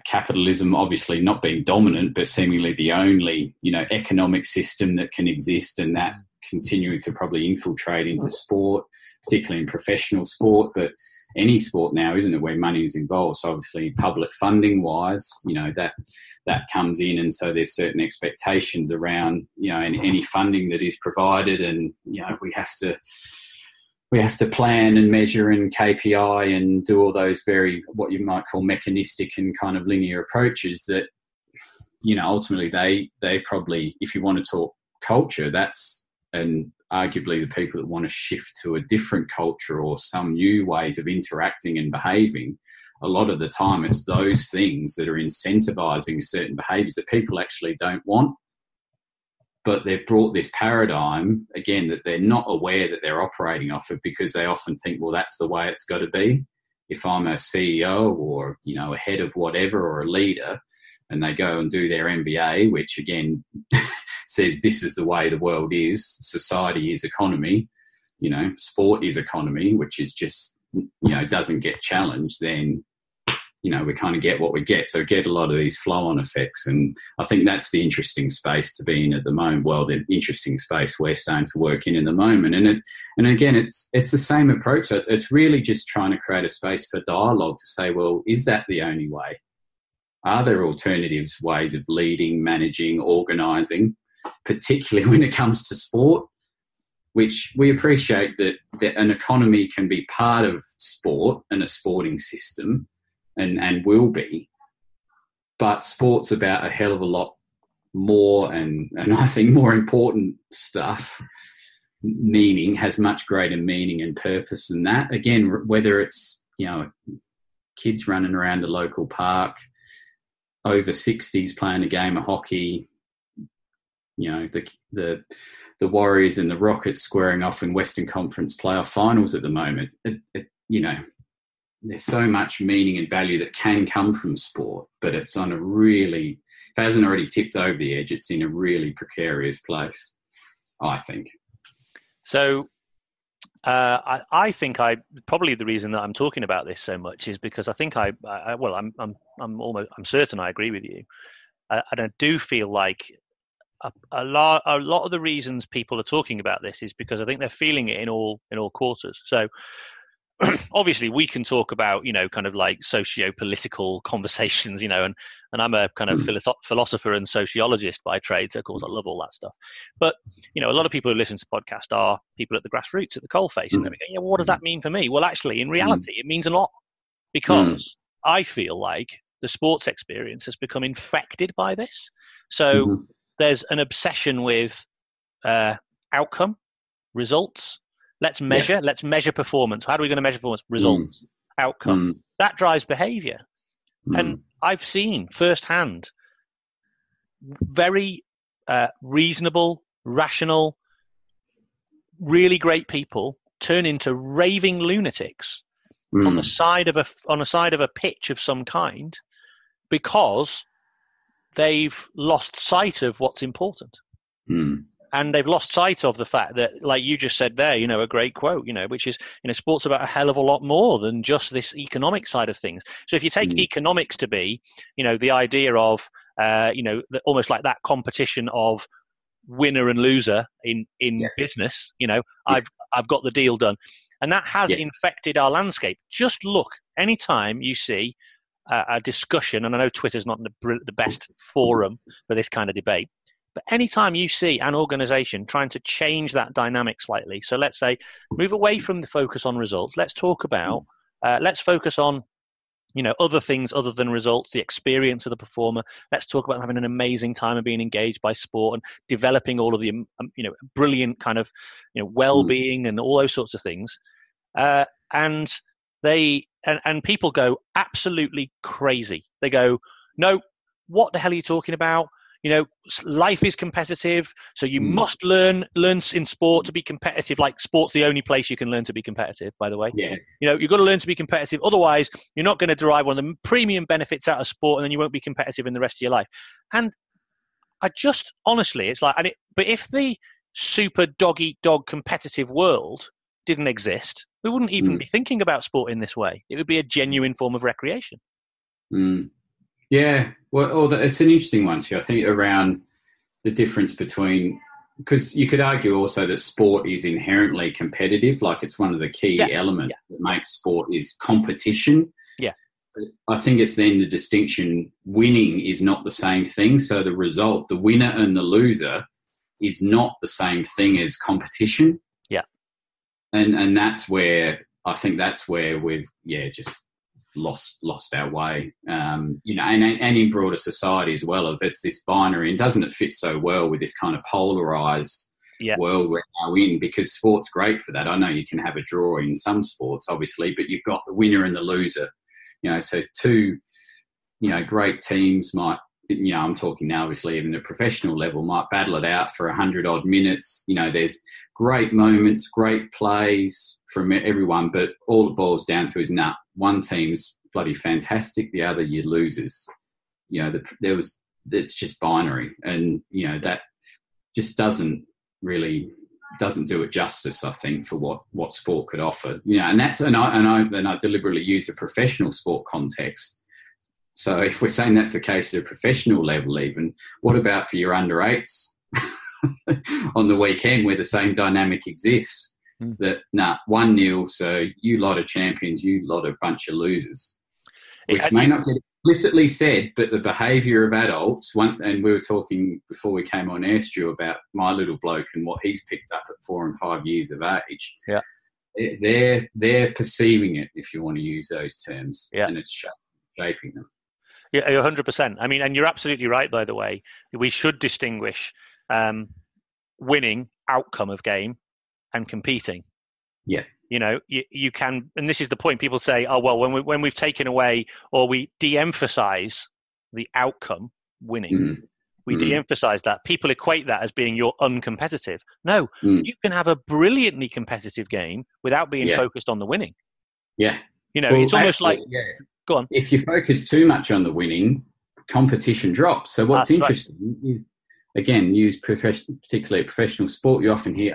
capitalism, obviously not being dominant, but seemingly the only, economic system that can exist, and that continuing to probably infiltrate into sport, particularly in professional sport, but any sport now, isn't it, where money is involved. So obviously public funding wise, you know, that comes in, and so there's certain expectations around, you know, and any funding that is provided, and, you know, we have to plan and measure and KPI and do all those very, what you might call, mechanistic and kind of linear approaches that, you know, ultimately they probably, if you want to talk culture, that's, and arguably the people that want to shift to a different culture or some new ways of interacting and behaving, a lot of the time it's those things that are incentivizing certain behaviors that people actually don't want. But they've brought this paradigm, again, that they're not aware that they're operating off of, because they often think, well, that's the way it's got to be. If I'm a CEO or, you know, a head of whatever or a leader, and they go and do their MBA, which again says this is the way the world is, society is economy, you know, sport is economy, which is just, you know, doesn't get challenged, then, you know, we kind of get what we get. So get a lot of these flow-on effects. And I think that's the interesting space to be in at the moment. Well, the interesting space we're starting to work in the moment. And again, it's the same approach. It's really just trying to create a space for dialogue to say, well, is that the only way? Are there alternatives, ways of leading, managing, organising, particularly when it comes to sport, which we appreciate that an economy can be part of sport and a sporting system, and will be, but sport's about a hell of a lot more and I think more important stuff, meaning, has much greater meaning and purpose than that. Again, whether it's, you know, kids running around the local park, over 60s playing a game of hockey, you know, the Warriors and the Rockets squaring off in Western Conference playoff finals at the moment, you know, there's so much meaning and value that can come from sport, but it's on a really, if it hasn't already tipped over the edge, it's in a really precarious place, I think. So I think probably the reason that I'm talking about this so much is because I think I'm certain I agree with you. And I do feel like a lot of the reasons people are talking about this is because I think they're feeling it in all quarters. So, obviously we can talk about, you know, kind of like socio-political conversations, you know, and I'm a kind of philosopher and sociologist by trade, so of course I love all that stuff. But, you know, a lot of people who listen to podcasts are people at the grassroots, at the coalface, and they go, yeah, well, what does that mean for me? Well, actually, in reality, it means a lot, because I feel like the sports experience has become infected by this. So there's an obsession with outcome, results. Let's measure. Yeah. Let's measure performance. How are we going to measure performance? Results, outcome. That drives behaviour. And I've seen firsthand very reasonable, rational, really great people turn into raving lunatics on the side of a pitch of some kind, because they've lost sight of what's important. And they've lost sight of the fact that, like you just said there, you know, a great quote, you know, which is, you know, sport's about a hell of a lot more than just this economic side of things. So if you take economics to be, you know, the idea of, you know, almost like that competition of winner and loser in business, you know, I've got the deal done. And that has infected our landscape. Just look, anytime you see a discussion, and I know Twitter's not the best forum for this kind of debate, but anytime you see an organisation trying to change that dynamic slightly, so let's say move away from the focus on results, let's talk about, let's focus on, you know, other things other than results, the experience of the performer. Let's talk about having an amazing time and being engaged by sport and developing all of the, you know, brilliant kind of, you know, well-being and all those sorts of things. And people go absolutely crazy. They go, no, what the hell are you talking about? You know, life is competitive, so you must learn in sport to be competitive. Like, sport's the only place you can learn to be competitive, by the way. Yeah. You know, you've got to learn to be competitive. Otherwise, you're not going to derive one of the premium benefits out of sport, and then you won't be competitive in the rest of your life. And I just, honestly, it's like, but if the super dog-eat-dog competitive world didn't exist, we wouldn't even be thinking about sport in this way. It would be a genuine form of recreation. Yeah, well, it's an interesting one too. I think around the difference between because you could argue also that sport is inherently competitive. Like, it's one of the key elements that makes sport is competition. Yeah. I think it's then the distinction, winning is not the same thing. So the result, the winner and the loser, is not the same thing as competition. Yeah. And that's where, I think that's where we've, just lost our way. And in broader society as well, if it's this binary, and doesn't it fit so well with this kind of polarised world we're now in, because sport's great for that. I know you can have a draw in some sports, obviously, but you've got the winner and the loser. You know, so two, great teams might, I'm talking now, obviously, even at professional level, might battle it out for 100-odd minutes. There's great moments, great plays from everyone, but all it boils down to is, one team's bloody fantastic, the other you losers. It's just binary, and that just doesn't do it justice, I think, for what sport could offer. And I deliberately use a professional sport context. So if we're saying that's the case at a professional level, even, what about for your under-8s on the weekend where the same dynamic exists? Mm. That, 1-0, so you lot are champions, you lot are a bunch of losers. Which may not get explicitly said, but the behaviour of adults, and we were talking before we came on air, Stu, about my little bloke and what he's picked up at 4 and 5 years of age. Yeah, they're perceiving it, if you want to use those terms, and it's shaping them. Yeah, 100%. I mean, and you're absolutely right, by the way. We should distinguish winning, outcome of game, and competing. Yeah. You can, and this is the point, people say, oh, well, when we've taken away, or we de-emphasize the outcome, winning, we de-emphasize that. People equate that as being you're uncompetitive. No, you can have a brilliantly competitive game without being focused on the winning. Yeah. It's almost actually, like... Yeah. Go on. If you focus too much on the winning, competition drops. So what's interesting is, again, particularly professional sport, you often hear,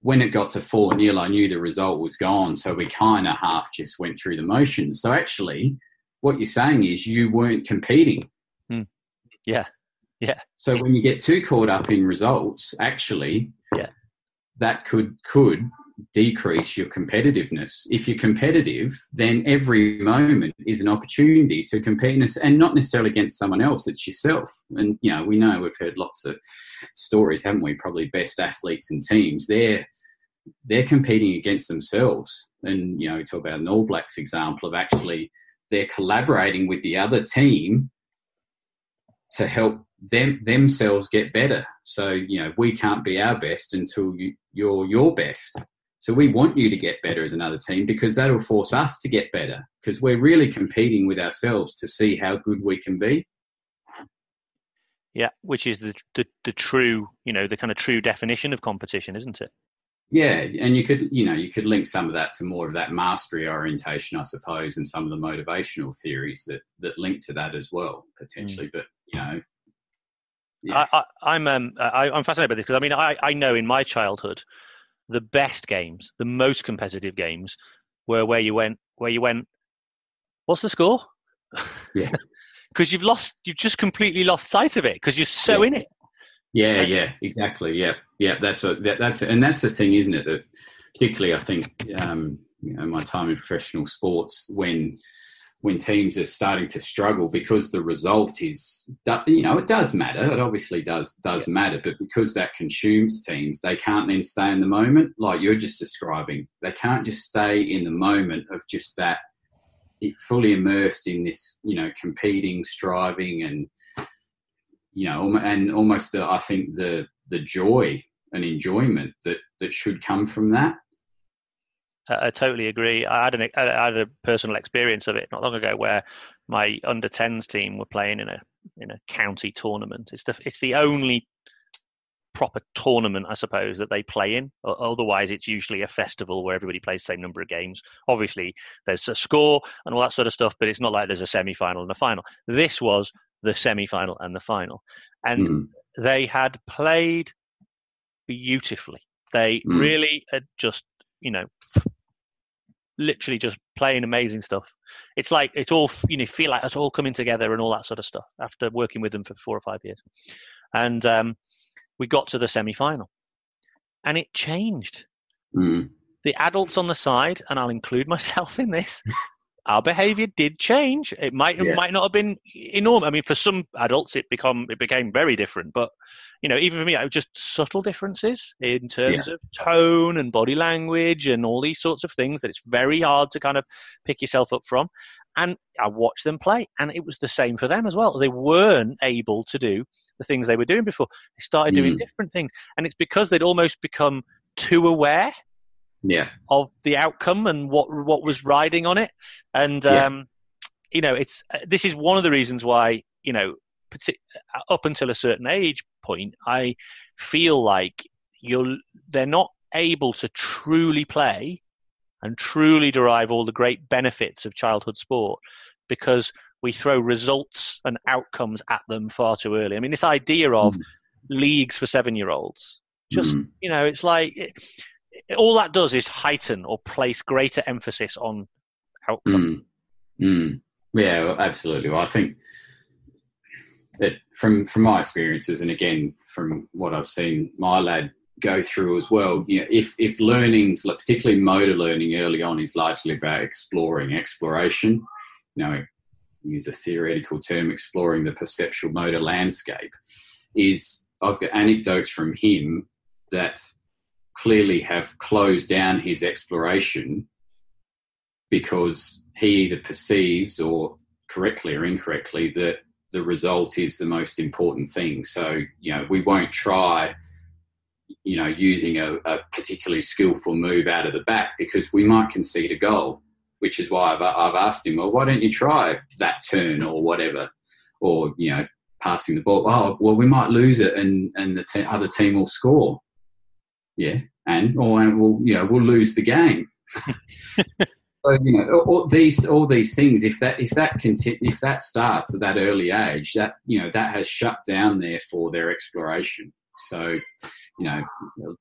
when it got to 4-0, I knew the result was gone, so we kind of half just went through the motions. So actually, what you're saying is you weren't competing. Mm. Yeah, yeah. So when you get too caught up in results, actually, that could decrease your competitiveness. If you're competitive, then every moment is an opportunity to compete, and not necessarily against someone else, it's yourself. And we know, we've heard lots of stories, haven't we, probably best athletes and teams, they're competing against themselves. And we talk about an All Blacks example of actually they're collaborating with the other team to help themselves get better. So we can't be our best until you're your best. So we want you to get better as another team, because that'll force us to get better, because we're really competing with ourselves to see how good we can be. Yeah, which is the true, the kind of true definition of competition, isn't it? Yeah, and you could link some of that to more of that mastery orientation, I suppose, and some of the motivational theories that link to that as well, potentially. Mm. But, yeah. I'm fascinated by this, because I know in my childhood, the best games, the most competitive games, were where you went, what's the score? Yeah. Because you've just completely lost sight of it, because you're so in it. Yeah, exactly. Yeah. That's the thing, isn't it? That particularly, I think, my time in professional sports, when teams are starting to struggle, because the result is, it does matter. It obviously does matter, but because that consumes teams, they can't then stay in the moment, like you're just describing. They can't just stay in the moment of just that, fully immersed in this, competing, striving, and, and almost I think the joy and enjoyment that should come from that. I totally agree. I had a personal experience of it not long ago, where my under 10s team were playing in a county tournament. It's the only proper tournament, I suppose, that they play in. Otherwise, it's usually a festival where everybody plays the same number of games. Obviously, there's a score and all that sort of stuff, but it's not like there's a semi-final and a final. This was the semi-final and the final, and they had played beautifully. They really had just, literally just playing amazing stuff. It's like it's all, feel like it's all coming together and all that sort of stuff after working with them for 4 or 5 years. And we got to the semi-final and it changed. Mm. The adults on the side, and I'll include myself in this, our behaviour did change. It might not have been enormous. I mean, for some adults, it became very different. But, you know, even for me, it was just subtle differences in terms of tone and body language and all these sorts of things that it's very hard to kind of pick yourself up from. And I watched them play, and it was the same for them as well. They weren't able to do the things they were doing before. They started doing different things. And it's because they'd almost become too aware of the outcome and what was riding on it. And, you know, it's this is one of the reasons why, you know, up until a certain age point, I feel like they're not able to truly play and truly derive all the great benefits of childhood sport because we throw results and outcomes at them far too early. I mean, this idea of leagues for 7-year-olds, just, you know, it's like all that does is heighten or place greater emphasis on outcome. Yeah, well, absolutely. Well, I think that from my experiences, and again, from what I've seen my lad go through as well, you know, if learning's, particularly motor learning early on, is largely about exploration, you know, use a theoretical term, exploring the perceptual motor landscape, is I've got anecdotes from him that clearly have closed down his exploration because he either perceives, or correctly or incorrectly, that the result is the most important thing. So, you know, we won't try, you know, using a particularly skillful move out of the back because we might concede a goal, which is why I've asked him, well, why don't you try that turn or whatever, or, you know, passing the ball. Oh, well, we might lose it and the other team will score. Yeah, and we'll, you know, we'll lose the game. So, you know, all these things, if that starts at that early age, that, you know, that has shut down therefore their exploration. So, you know,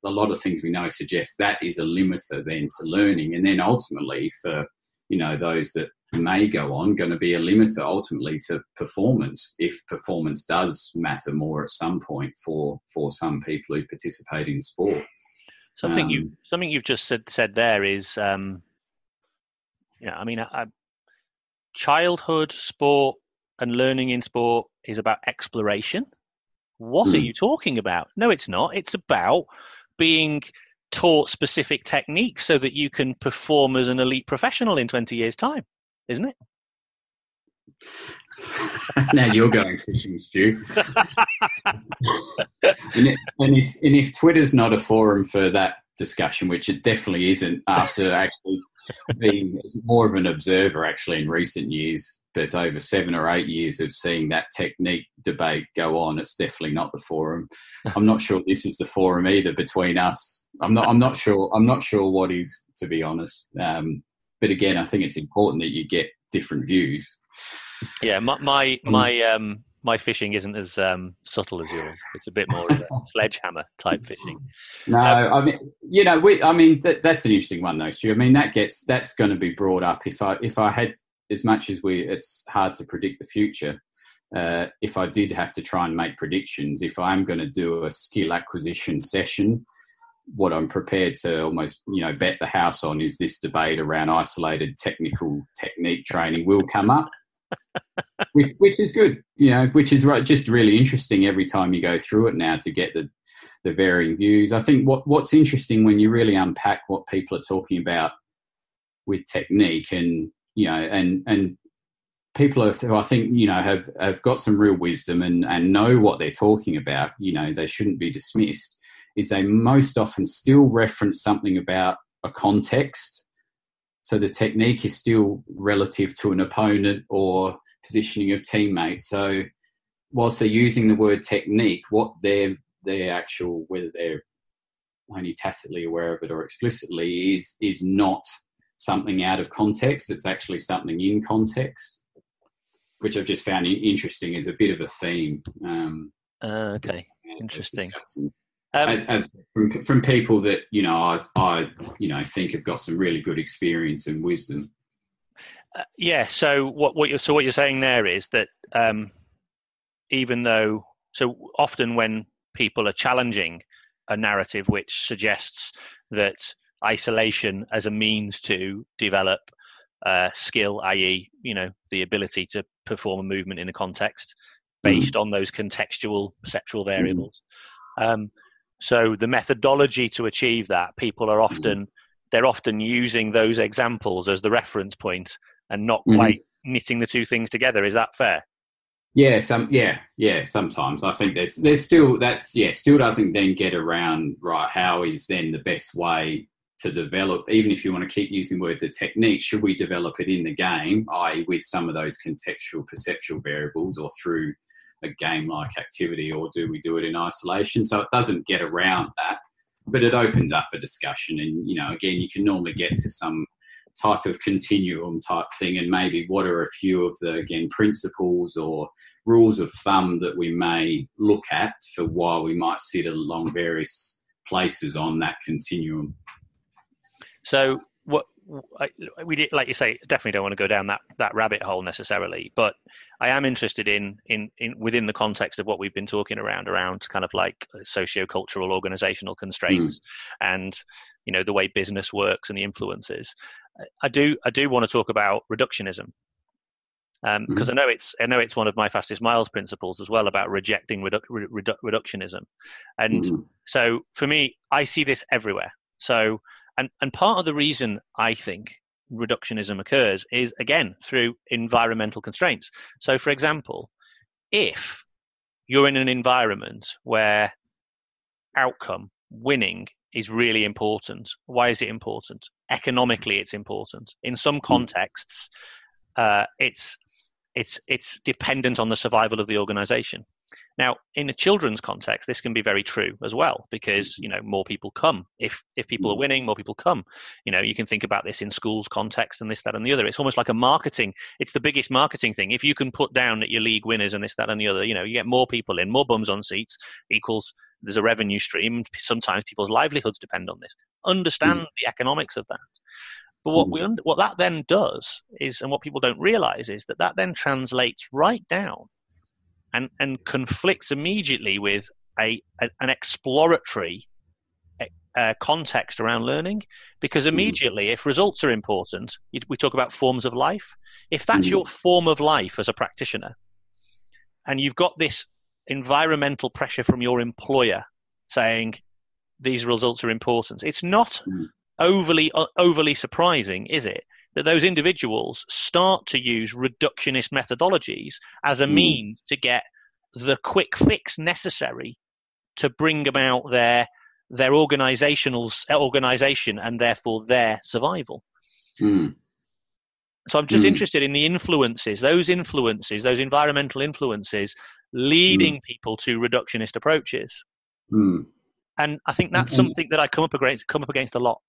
a lot of things we know suggest that is a limiter then to learning, and then ultimately for, you know, those that may go on, going to be a limiter ultimately to performance, if performance does matter more at some point for some people who participate in sport. Something you've just said there is, childhood sport and learning in sport is about exploration. What are you talking about? No, it's not. It's about being taught specific techniques so that you can perform as an elite professional in 20 years' time, isn't it? Now you're going fishing, Stu. and if Twitter's not a forum for that discussion, which it definitely isn't after actually being more of an observer actually in recent years, but over 7 or 8 years of seeing that technique debate go on, it's definitely not the forum. I'm not sure this is the forum either between us. I'm not sure what is, to be honest. But again, I think it's important that you get different views. Yeah, my fishing isn't as subtle as yours. It's a bit more of a sledgehammer type fishing. No, I mean, you know, that's an interesting one though, Stu. I mean, that's going to be brought up if I had, as much as it's hard to predict the future. If I did have to try and make predictions, if I'm going to do a skill acquisition session, what I'm prepared to almost, you know, bet the house on is this debate around isolated technical technique training will come up. Which is good, you know, which is right, just really interesting every time you go through it now to get the varying views. I think what's interesting when you really unpack what people are talking about with technique, and, you know, and people who I think, you know, have got some real wisdom and know what they're talking about, you know, they shouldn't be dismissed, is they most often still reference something about a context. So the technique is still relative to an opponent or positioning of teammates. So whilst they're using the word technique, what their actual, whether they're only tacitly aware of it or explicitly, is not something out of context. It's actually something in context, which I've just found interesting as a bit of a theme. Okay, interesting. As from people that, you know, I you know, think have got some really good experience and wisdom. Yeah. So what you're saying there is that even though, so often when people are challenging a narrative which suggests that isolation as a means to develop skill, i.e., you know, the ability to perform a movement in a context based on those contextual perceptual variables. So the methodology to achieve that, people are often, they're often using those examples as the reference point and not quite knitting the two things together. Is that fair? Yeah, sometimes I think there's still, that's, yeah, still doesn't then get around, right, how is then the best way to develop, even if you want to keep using the word, the technique, should we develop it in the game, i.e. with some of those contextual perceptual variables or through a game-like activity, or do we do it in isolation? So it doesn't get around that, but it opens up a discussion. And, you know, again, you can normally get to some type of continuum type thing, and maybe what are a few of the, again, principles or rules of thumb that we may look at for why we might sit along various places on that continuum. So what we did, like you say, definitely don't want to go down that rabbit hole necessarily, but I am interested in within the context of what we've been talking around kind of like socio-cultural organizational constraints and, you know, the way business works and the influences. I do want to talk about reductionism, because I know it's one of my fastest miles principles as well, about rejecting reductionism. And so for me, I see this everywhere. So and part of the reason I think reductionism occurs is, again, through environmental constraints. So, for example, if you're in an environment where outcome, winning, is really important. Why is it important? Economically, it's important. In some contexts, it's dependent on the survival of the organization. Now, in a children's context, this can be very true as well, because, you know, more people come. If people are winning, more people come. You know, you can think about this in schools context and this, that, and the other. It's almost like a marketing. It's the biggest marketing thing. If you can put down that your league winners and this, that, and the other, you know, you get more people in, more bums on seats equals there's a revenue stream. Sometimes people's livelihoods depend on this. Understand the economics of that. But what that then does is, and what people don't realize, is that then translates right down and conflicts immediately with an exploratory context around learning, because immediately if results are important, we talk about forms of life. If that's your form of life as a practitioner, and you've got this environmental pressure from your employer saying these results are important, it's not overly surprising, is it, that those individuals start to use reductionist methodologies as a means to get the quick fix necessary to bring about their organization and therefore their survival. So I'm just interested in the influences, those environmental influences leading people to reductionist approaches. And I think that's something that I come up against a lot.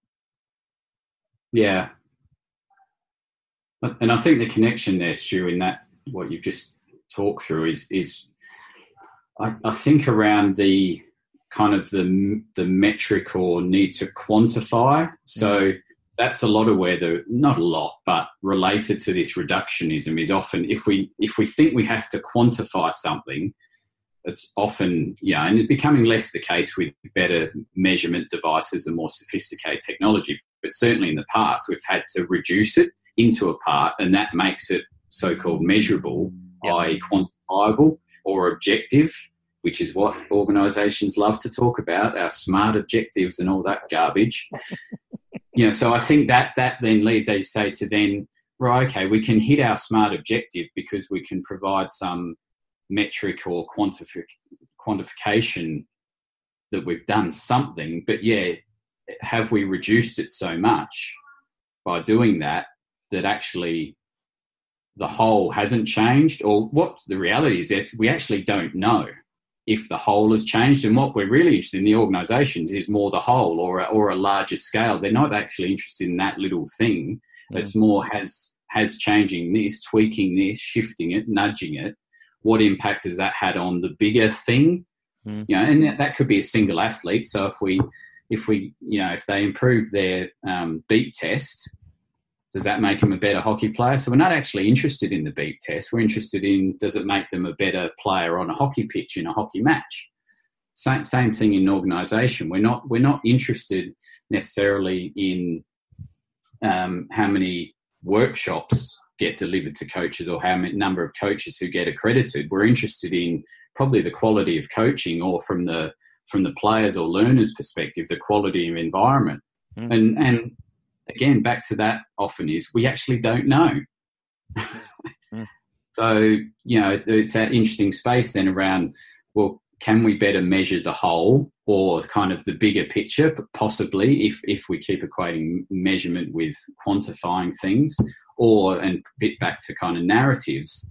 Yeah. And I think the connection there, Stu, in that what you've just talked through is I think around the kind of the metric or need to quantify. So that's a lot of where but related to this reductionism is often if we think we have to quantify something, it's often, yeah, and it's becoming less the case with better measurement devices and more sophisticated technology. But certainly in the past, we've had to reduce it into a part, and that makes it so-called measurable, i.e. quantifiable or objective, which is what organisations love to talk about, our smart objectives and all that garbage. You know, so I think that then leads, as you say, to then, right, okay, we can hit our smart objective because we can provide some metric or quantification that we've done something, but, yeah, have we reduced it so much by doing that actually the whole hasn't changed? Or what the reality is that we actually don't know if the whole has changed, and what we're really interested in the organisations is more the whole or a larger scale. They're not actually interested in that little thing. It's more has changing this, tweaking this, shifting it, nudging it. What impact has that had on the bigger thing? You know, and that could be a single athlete. So if we, you know, if they improve their beep test, does that make them a better hockey player? So we're not actually interested in the beep test. We're interested in, does it make them a better player on a hockey pitch in a hockey match? Same thing in an organisation. We're not interested necessarily in how many workshops get delivered to coaches or how many number of coaches who get accredited. We're interested in probably the quality of coaching, or from the players or learners' perspective, the quality of environment. Mm. And again, back to that often is we actually don't know. Mm. So, you know, it's that interesting space then around, well, can we better measure the whole or kind of the bigger picture, possibly, if we keep equating measurement with quantifying things, and bit back to kind of narratives,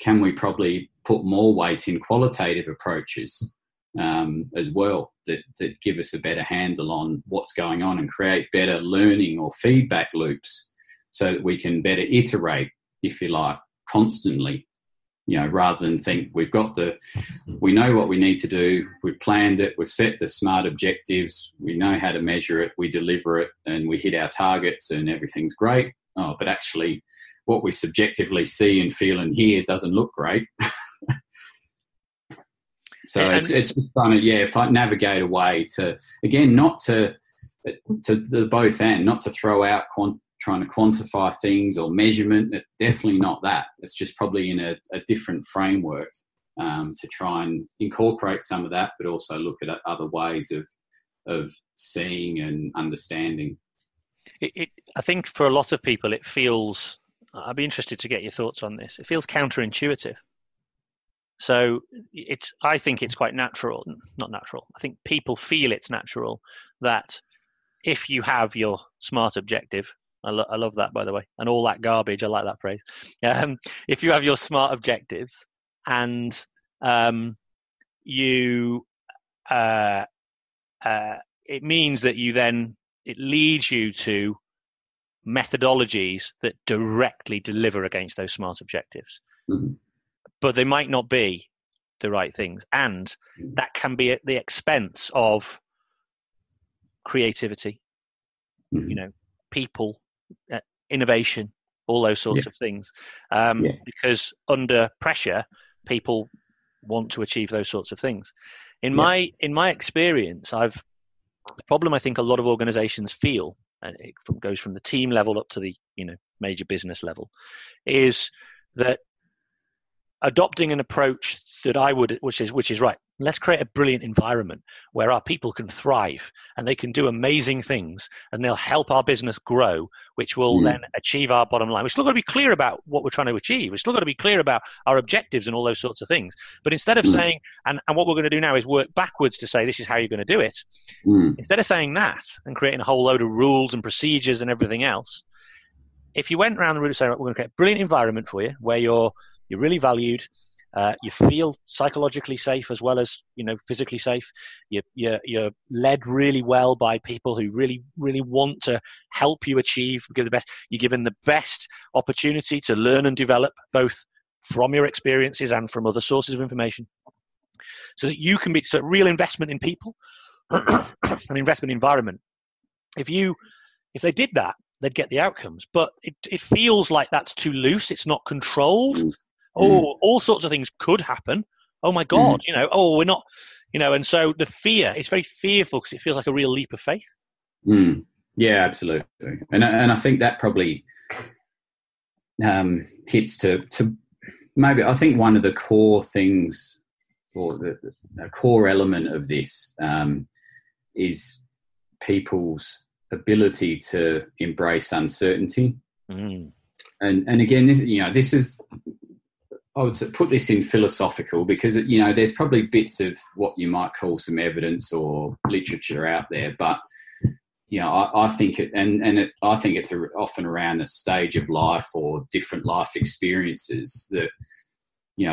can we probably put more weight in qualitative approaches as well that give us a better handle on what's going on and create better learning or feedback loops so that we can better iterate, if you like, constantly. You know, rather than think we know what we need to do, we've planned it, we've set the smart objectives, we know how to measure it, we deliver it, and we hit our targets and everything's great. Oh, but actually what we subjectively see and feel and hear doesn't look great. So it's just trying to, if I navigate a way to, again, not to the both and, not to throw out trying to quantify things or measurement, definitely not that. It's just probably in a different framework to try and incorporate some of that, but also look at other ways of seeing and understanding. I think for a lot of people it feels, I'd be interested to get your thoughts on this, it feels counterintuitive. So I think it's quite natural, not natural. I think people feel it's natural that if you have your smart objective, I love that, by the way, and all that garbage. I like that phrase. If you have your smart objectives and it means that you then, it leads you to methodologies that directly deliver against those smart objectives. Mm-hmm. But they might not be the right things. And that can be at the expense of creativity, mm-hmm. you know, people, innovation, all those sorts of things, because under pressure people want to achieve those sorts of things. In my experience, the problem I think a lot of organizations feel, and it goes from the team level up to the major business level, is that adopting an approach that which is right, let's create a brilliant environment where our people can thrive and they can do amazing things and they'll help our business grow, which will then achieve our bottom line. We've still got to be clear about what we're trying to achieve. We've still got to be clear about our objectives and all those sorts of things. But instead of saying, and what we're going to do now is work backwards to say, this is how you're going to do it. Instead of saying that and creating a whole load of rules and procedures and everything else, if you went around the route of saying, we're going to create a brilliant environment for you where you're really valued, you feel psychologically safe as well as physically safe. You're led really well by people who really, really want to help you achieve. Give the best. You're given the best opportunity to learn and develop, both from your experiences and from other sources of information, so that you can be a real investment in people, an investment environment. If they did that, they'd get the outcomes. But it feels like that's too loose. It's not controlled. Oh, all sorts of things could happen. Oh my God, we're not, and so the fear, it's very fearful because it feels like a real leap of faith. Yeah, absolutely. And I think that probably hits to maybe, I think one of the core things or the core element of this is people's ability to embrace uncertainty. And again, this is, I would put this in philosophical because, there's probably bits of what you might call some evidence or literature out there, but, I think it, I think it's often around a stage of life or different life experiences that,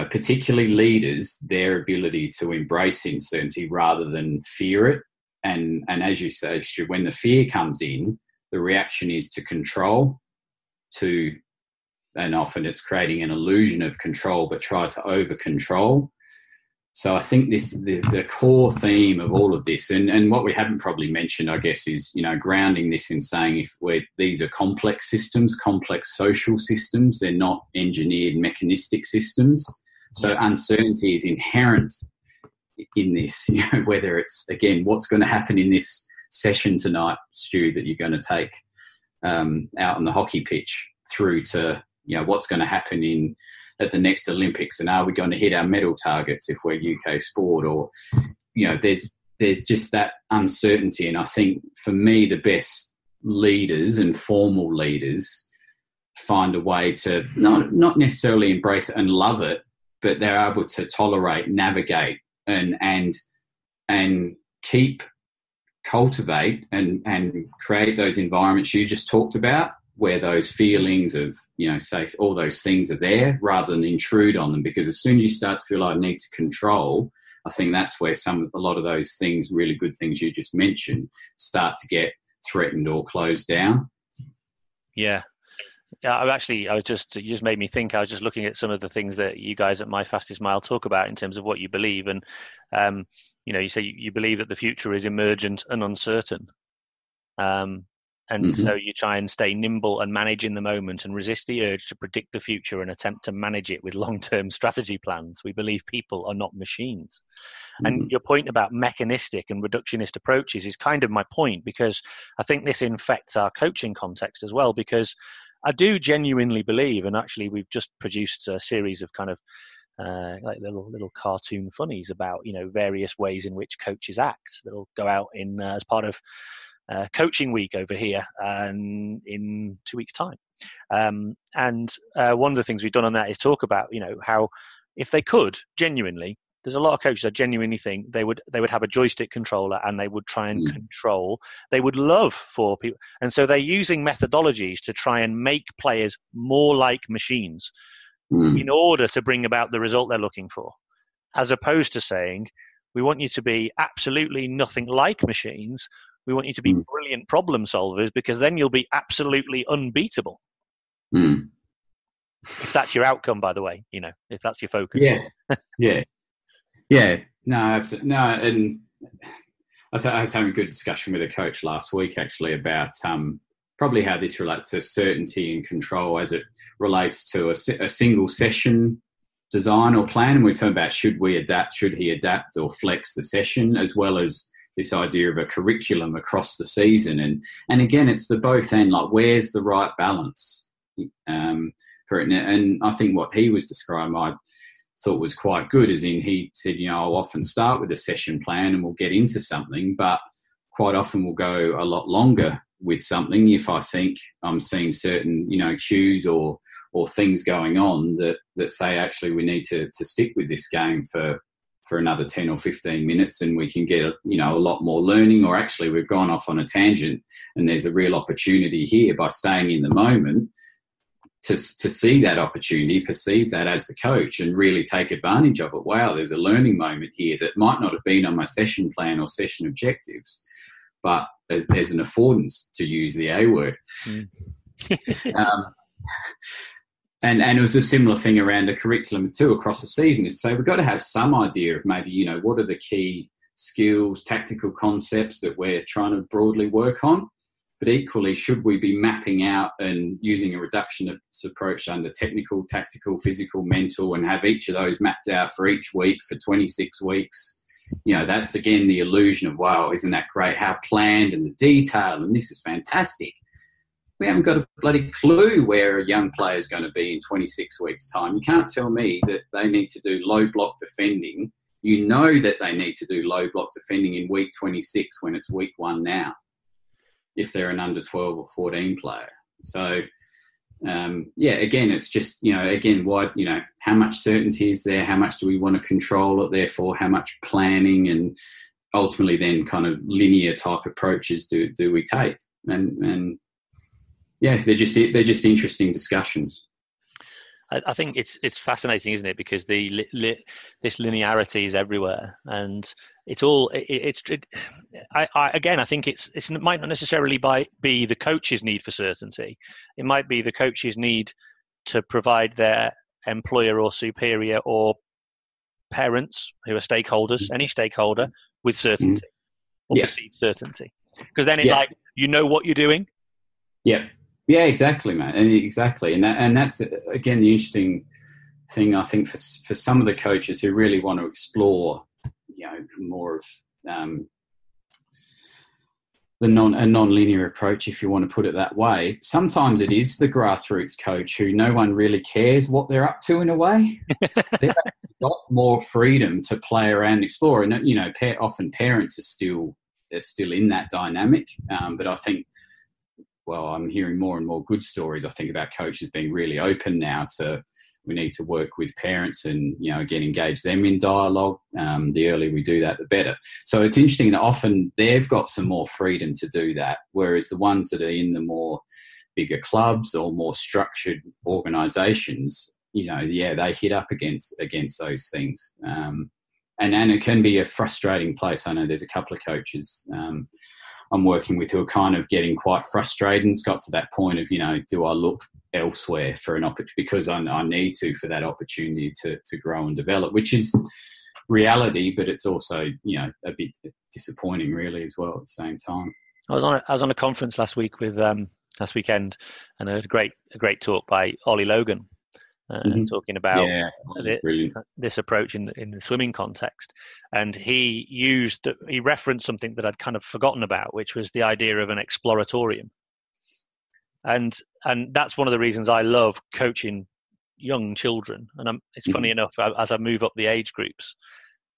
particularly leaders, their ability to embrace uncertainty rather than fear it. And as you say, when the fear comes in, the reaction is to control, and often it's creating an illusion of control, but try to over control. So I think this the core theme of all of this, and what we haven't probably mentioned, I guess, is grounding this in saying these are complex systems, complex social systems. They're not engineered mechanistic systems. So uncertainty is inherent in this, you know, whether it's, again, what's going to happen in this session tonight, Stu, that you're going to take out on the hockey pitch, through to, you know, what's going to happen in at the next Olympics, and are we going to hit our medal targets if we're UK sport? Or, you know, there's just that uncertainty. And I think for me, the best leaders and formal leaders find a way to not necessarily embrace it and love it, but they're able to tolerate, navigate, and keep, cultivate and create those environments you just talked about, where those feelings of, you know, say all those things are there, rather than intrude on them. Because as soon as you start to feel, I need to control, I think that's where a lot of those things, really good things you just mentioned, start to get threatened or closed down. Yeah. You just made me think. I was just looking at some of the things that you guys at My Fastest Mile talk about in terms of what you believe. And, you know, you say you believe that the future is emergent and uncertain. And mm-hmm. so you try and stay nimble and manage in the moment and resist the urge to predict the future and attempt to manage it with long-term strategy plans. We believe people are not machines. Mm-hmm. And your point about mechanistic and reductionist approaches is kind of my point, because I think this infects our coaching context as well, because I do genuinely believe, and actually we've just produced a series of kind of like little cartoon funnies about, you know, various ways in which coaches act that will go out in as part of coaching week over here and in 2 weeks' time. And one of the things we've done on that is talk about, you know, how if they could genuinely, there's a lot of coaches I genuinely think they would have a joystick controller and they would try and control. They would love for people. And so they're using methodologies to try and make players more like machines in order to bring about the result they're looking for, as opposed to saying, we want you to be absolutely nothing like machines. We want you to be brilliant problem solvers, because then you'll be absolutely unbeatable. If that's your outcome, by the way, you know, if that's your focus. Yeah, no, absolutely. No, and I was having a good discussion with a coach last week, actually, about probably how this relates to certainty and control as it relates to a single session design or plan. And we're talking about, should we adapt, should he adapt or flex the session, as well as this idea of a curriculum across the season. And again, it's the both end, like where's the right balance for it? And I think what he was describing, I thought was quite good, as in he said, you know, I'll often start with a session plan and we'll get into something, but quite often we'll go a lot longer with something if I think I'm seeing certain, you know, cues or things going on that say, actually, we need to stick with this game for another 10 or 15 minutes and we can get, you know, a lot more learning, or actually we've gone off on a tangent and there's a real opportunity here by staying in the moment to see that opportunity, perceive that as the coach, and really take advantage of it. Wow, there's a learning moment here that might not have been on my session plan or session objectives, but there's an affordance, to use the A word. And it was a similar thing around the curriculum too across the season. So we've got to have some idea of maybe, you know, what are the key skills, tactical concepts that we're trying to broadly work on. But equally, should we be mapping out and using a reductionist approach under technical, tactical, physical, mental, and have each of those mapped out for each week for 26 weeks? You know, that's again the illusion of, wow, isn't that great? How planned and the detail, and this is fantastic. We haven't got a bloody clue where a young player is going to be in 26 weeks' time. You can't tell me that they need to do low block defending. You know that they need to do low block defending in week 26 when it's week one now, if they're an under 12 or 14 player. So, again, it's just, you know, again, why, you know, how much certainty is there? How much do we want to control it? Therefore, how much planning and ultimately then kind of linear type approaches do we take? And yeah, they're just interesting discussions. I think it's fascinating, isn't it? Because this linearity is everywhere, and it's all. I think it might not necessarily be the coach's need for certainty. It might be the coach's need to provide their employer or superior or parents, who are stakeholders, any stakeholder, with certainty or perceived certainty. Because then it's like, you know what you're doing. Yeah. Yeah, exactly, man. And that's again the interesting thing, I think, for some of the coaches who really want to explore you know, more of a non-linear approach, if you want to put it that way. Sometimes it is the grassroots coach who no one really cares what they're up to in a way. They've actually got more freedom to play around and explore. And, you know, often parents are still in that dynamic. But I think, well, I'm hearing more and more good stories, I think, about coaches being really open now to, we need to work with parents and, you know, again, engage them in dialogue. The earlier we do that, the better. So it's interesting that often they've got some more freedom to do that, whereas the ones that are in the more bigger clubs or more structured organisations, you know, yeah, they hit up against those things. And it can be a frustrating place. I know there's a couple of coaches I'm working with who are kind of getting quite frustrated, and it's got to that point of, you know, do I look elsewhere for an opportunity, because I need to, for that opportunity to grow and develop, which is reality, but it's also, you know, a bit disappointing really as well at the same time. I was on a conference last week with last weekend, and I heard a great talk by Ollie Logan talking about this approach in the swimming context, and he referenced something that I'd kind of forgotten about, which was the idea of an exploratorium, and that's one of the reasons I love coaching young children. And it's funny enough, as I move up the age groups,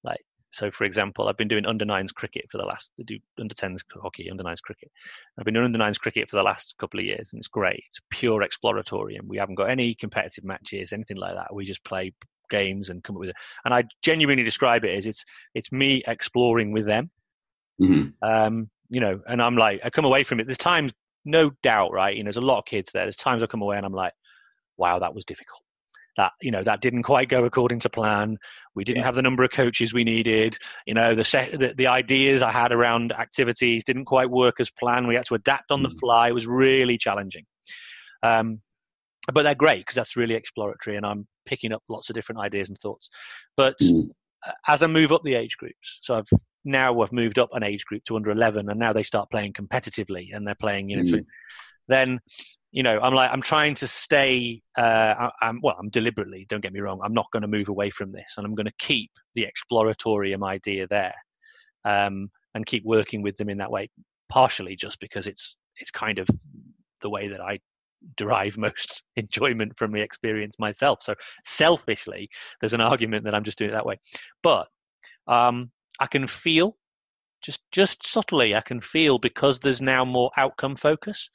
like, so for example, I've been doing under-9s cricket for the last, I do under-10s hockey, under-9s cricket. I've been doing under-9s cricket for the last couple of years, and it's great. It's pure exploratorium. We haven't got any competitive matches, anything like that. We just play games and come up with it. And I genuinely describe it as it's me exploring with them. Mm-hmm. You know, and I'm like, I come away from it. There's times, no doubt, right? You know, there's a lot of kids there. There's times I come away and I'm like, wow, that was difficult. That, you know, that didn't quite go according to plan. We didn't have the number of coaches we needed. You know, the ideas I had around activities didn't quite work as planned. We had to adapt on the fly. It was really challenging. But they're great because that's really exploratory, and I'm picking up lots of different ideas and thoughts. But as I move up the age groups, so I've moved up an age group to under 11, and now they start playing competitively, and they're playing, you know, then, you know, I'm like, I'm trying to stay, I'm deliberately, don't get me wrong, I'm not going to move away from this, and I'm going to keep the exploratorium idea there, and keep working with them in that way, partially just because it's kind of the way that I derive most enjoyment from the experience myself. So selfishly, there's an argument that I'm just doing it that way. But I can feel, just subtly, I can feel, because there's now more outcome focus,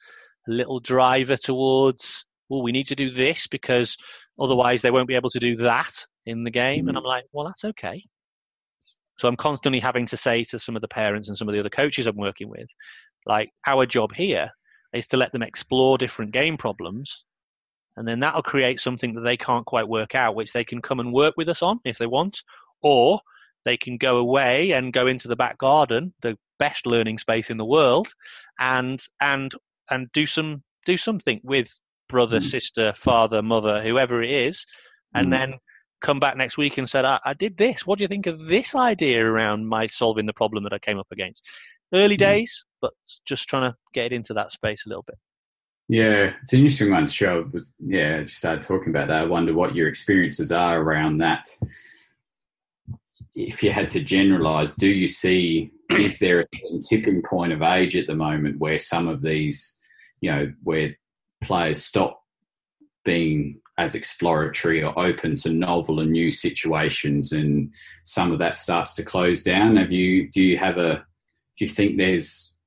a little driver towards, well, we need to do this because otherwise they won't be able to do that in the game. And I'm like, well, that's okay. So I'm constantly having to say to some of the parents and some of the other coaches I'm working with, like, our job here is to let them explore different game problems, and then that'll create something that they can't quite work out, which they can come and work with us on if they want, or they can go away and go into the back garden, the best learning space in the world, and do something with brother, sister, father, mother, whoever it is, and then come back next week and said, I did this. What do you think of this idea around my solving the problem that I came up against? Early days, but just trying to get it into that space a little bit. Yeah, it's an interesting one, Cheryl. Yeah, I started talking about that. I wonder what your experiences are around that. If you had to generalise, do you see, is there a tipping point of age at the moment where some of these, you know, where players stop being as exploratory or open to novel and new situations, and some of that starts to close down? Do you think there's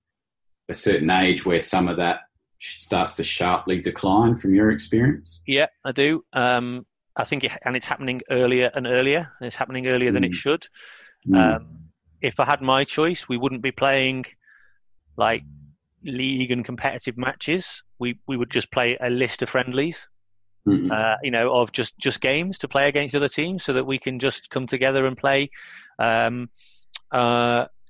a certain age where some of that starts to sharply decline from your experience? Yeah, I do. I think it's happening earlier and earlier, and it's happening earlier than it should. If I had my choice, we wouldn't be playing like league and competitive matches. We would just play a list of friendlies, you know, of just games to play against other teams, so that we can just come together and play.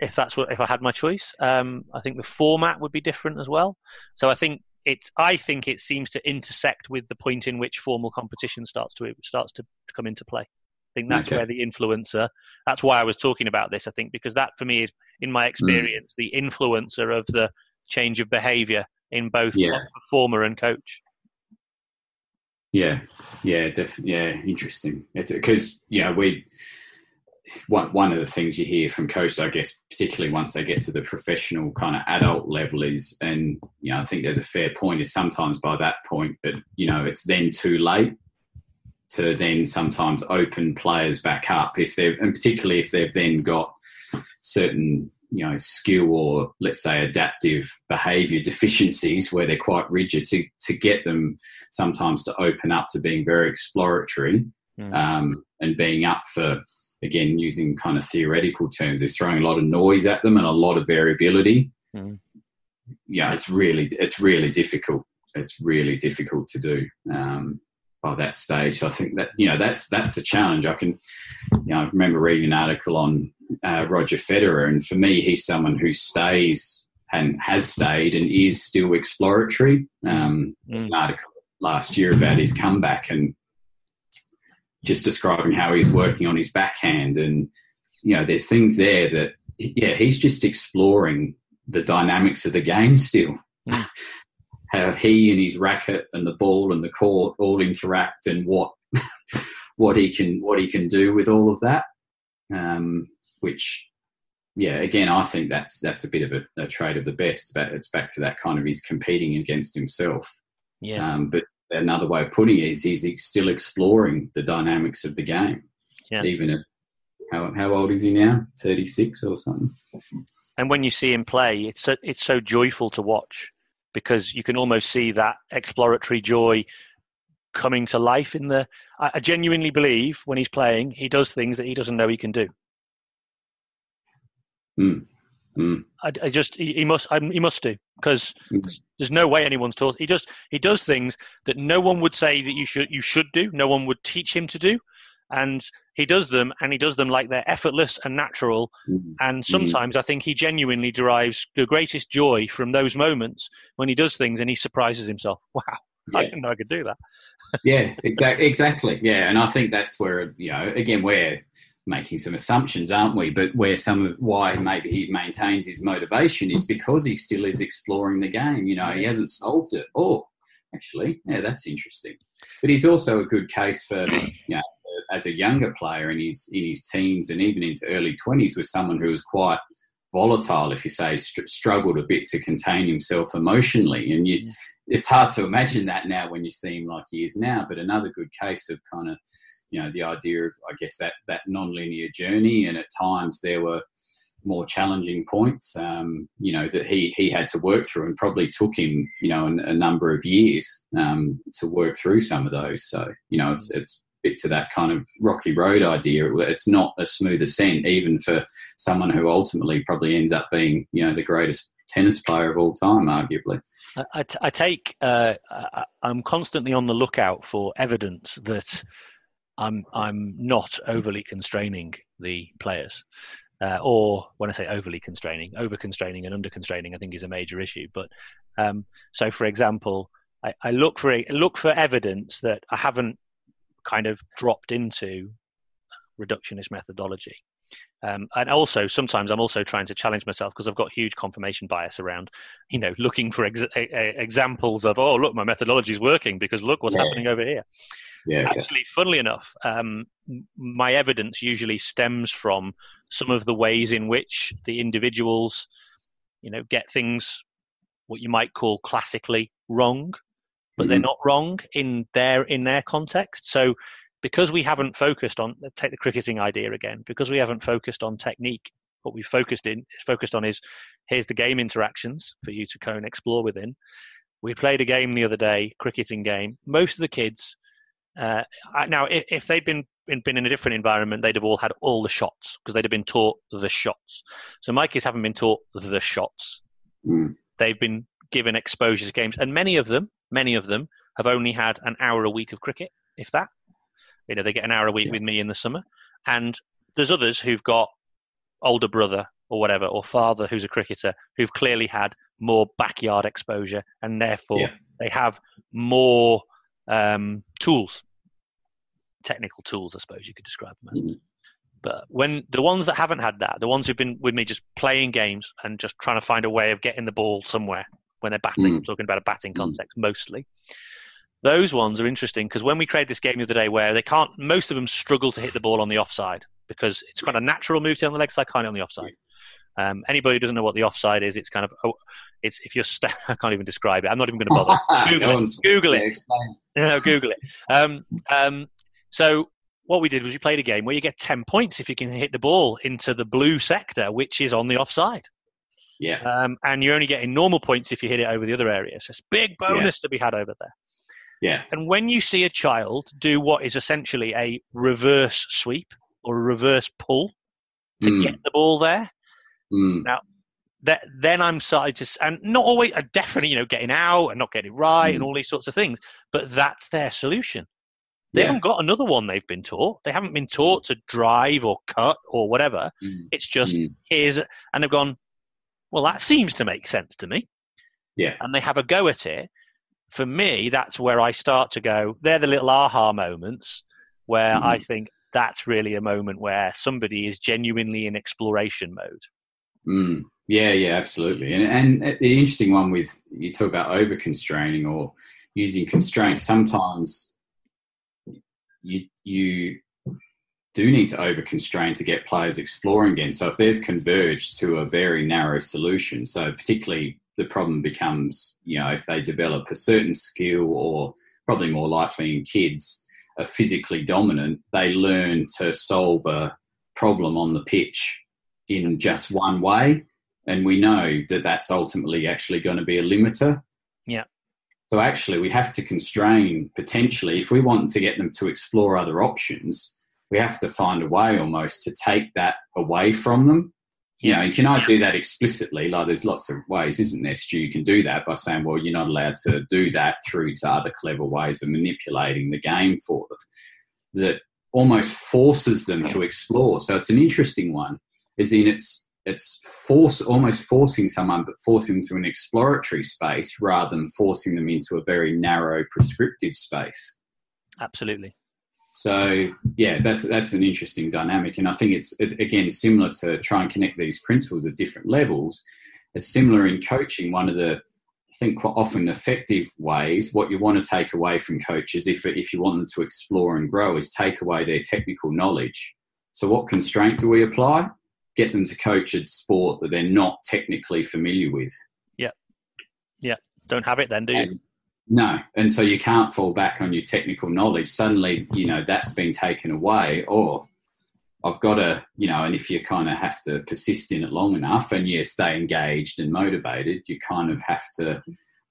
If I had my choice, I think the format would be different as well. So I think it seems to intersect with the point in which formal competition starts to come into play. I think that's where the influencer. That's why I was talking about this. I think because that for me is, in my experience, the influencer of the change of behaviour in both performer and coach. Yeah, interesting. It's because one of the things you hear from coaches, I guess, particularly once they get to the professional kind of adult level is, and, you know, I think there's a fair point, is sometimes by that point that, you know, it's then too late to then sometimes open players back up if they've, and particularly if they've then got certain, you know, skill or let's say adaptive behaviour deficiencies where they're quite rigid, to get them sometimes to open up to being very exploratory and being up for, again, using kind of theoretical terms, is throwing a lot of noise at them and a lot of variability. Yeah, it's really difficult. It's really difficult to do by that stage. So I think that, you know, that's the challenge. I remember reading an article on Roger Federer, and for me, he's someone who stays and has stayed and is still exploratory. An article last year about his comeback and just describing how he's working on his backhand, and, you know, there's things there that, yeah, he's just exploring the dynamics of the game still. How he and his racket and the ball and the court all interact, and what he can do with all of that. Which, yeah, again, I think that's a bit of a trait of the best, but it's back to that kind of, he's competing against himself. Yeah. But another way of putting it is he's still exploring the dynamics of the game. Yeah. Even at how old is he now? 36 or something. And when you see him play, it's so joyful to watch, because you can almost see that exploratory joy coming to life in the... I genuinely believe when he's playing, he does things that he doesn't know he can do. He must do, because there's no way anyone's taught. He does things that no one would say that you should do. No one would teach him to do, and he does them, and he does them like they're effortless and natural. And sometimes I think he genuinely derives the greatest joy from those moments when he does things and he surprises himself. Wow, yeah. I didn't know I could do that. Yeah, exactly. Yeah, and I think that's where, you know, again, where making some assumptions, aren't we? But where some of why maybe he maintains his motivation is because he still is exploring the game. You know, he hasn't solved it. Oh, actually, yeah, that's interesting. But he's also a good case for, you know, as a younger player in his teens and even into early 20s, with someone who was quite volatile, if you say, struggled a bit to contain himself emotionally. And it's hard to imagine that now when you see him like he is now. But another good case of kind of, you know, the idea of, I guess, that non-linear journey, and at times there were more challenging points, you know, that he had to work through, and probably took him, you know, a number of years to work through some of those. So, you know, it's a bit to that kind of rocky road idea. It's not a smooth ascent, even for someone who ultimately probably ends up being, you know, the greatest tennis player of all time, arguably. I'm constantly on the lookout for evidence that I'm not overly constraining the players, or when I say overly constraining, over-constraining and under-constraining I think is a major issue. But so, for example, I look for evidence that I haven't kind of dropped into reductionist methodology. And also, sometimes I'm also trying to challenge myself, because I've got huge confirmation bias around, you know, looking for examples of, oh, look, my methodology is working because look what's happening over here. Yeah, actually, funnily enough, my evidence usually stems from some of the ways in which the individuals, you know, get things, what you might call classically wrong, but they're not wrong in their context. So, because we haven't focused on, let's take the cricketing idea again, because we haven't focused on technique, what we've focused on is, here's the game interactions for you to go and explore within. We played a game the other day, cricketing game. Most of the kids, now, if they'd been in a different environment, they'd have all had all the shots, because they'd have been taught the shots. So my kids haven't been taught the shots. They've been given exposure to games, and many of them have only had an hour a week of cricket, if that. You know, they get an hour a week with me in the summer, and there's others who've got older brother or whatever, or father who's a cricketer, who've clearly had more backyard exposure, and therefore they have more tools, technical tools, I suppose you could describe them as. But when the ones that haven't had that, the ones who've been with me just playing games and just trying to find a way of getting the ball somewhere when they're batting, I'm talking about a batting context mostly. Those ones are interesting, because when we created this game the other day where most of them struggle to hit the ball on the offside because it's kind of natural move down the leg, so I can't on the offside. Anybody who doesn't know what the offside is, it's kind of, oh, it's if you're, I can't even describe it. I'm not even going to bother. Google it. So what we did was we played a game where you get 10 points if you can hit the ball into the blue sector, which is on the offside. Yeah. And you're only getting normal points if you hit it over the other area. So it's a big bonus to be had over there. Yeah. And when you see a child do what is essentially a reverse sweep or a reverse pull to get the ball there, now, then I'm starting to, and not always, definitely, you know, getting out and not getting it right and all these sorts of things, but that's their solution. They haven't got another one they've been taught. They haven't been taught to drive or cut or whatever. It's just, here's, and they've gone, well, that seems to make sense to me. Yeah. And they have a go at it. For me, that's where I start to go, they're the little aha moments where I think that's really a moment where somebody is genuinely in exploration mode. Yeah, absolutely. And the interesting one with, you talk about over-constraining or using constraints, sometimes you do need to over-constrain to get players exploring again. So if they've converged to a very narrow solution, so particularly the problem becomes, you know, if they develop a certain skill or probably more likely in kids are physically dominant, they learn to solve a problem on the pitch in just one way, and we know that that's ultimately actually going to be a limiter. Yeah. So actually we have to constrain potentially, if we want to get them to explore other options, we have to find a way almost to take that away from them. You know, you cannot do that explicitly. Like, there's lots of ways, isn't there, Stu? You can do that by saying, well, you're not allowed to do that, through to other clever ways of manipulating the game for them that almost forces them to explore. So it's an interesting one. As in, it's almost forcing someone, but forcing them to an exploratory space rather than forcing them into a very narrow prescriptive space. Absolutely. So yeah, that's an interesting dynamic, and I think it's again similar to try and connect these principles at different levels. It's similar in coaching. One of the, I think, quite often effective ways, what you want to take away from coaches, if you want them to explore and grow, is take away their technical knowledge. So what constraint do we apply? Get them to coach a sport that they're not technically familiar with. Yeah. Don't have it then, do you? No, and so you can't fall back on your technical knowledge. Suddenly, you know, that's been taken away, or I've got to, you know, and if you kind of have to persist in it long enough and you stay engaged and motivated, you kind of have to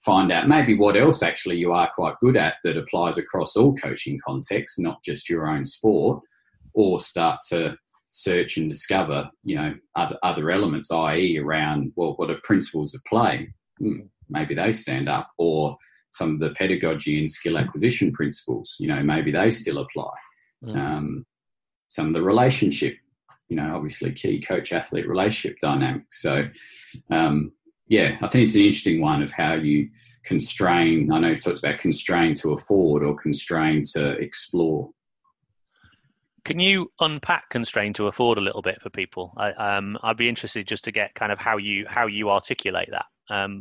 find out maybe what else actually you are quite good at that applies across all coaching contexts, not just your own sport, or start to search and discover, you know, other elements, i.e. around, well, what are principles of play? Maybe they stand up, or some of the pedagogy and skill acquisition principles, you know, maybe they still apply. Some of the relationship, you know, obviously key coach-athlete relationship dynamic. So, I think it's an interesting one of how you constrain. I know you've talked about constrain to afford or constrain to explore. Can you unpack constrain to afford a little bit for people? I'd be interested just to get kind of how you articulate that.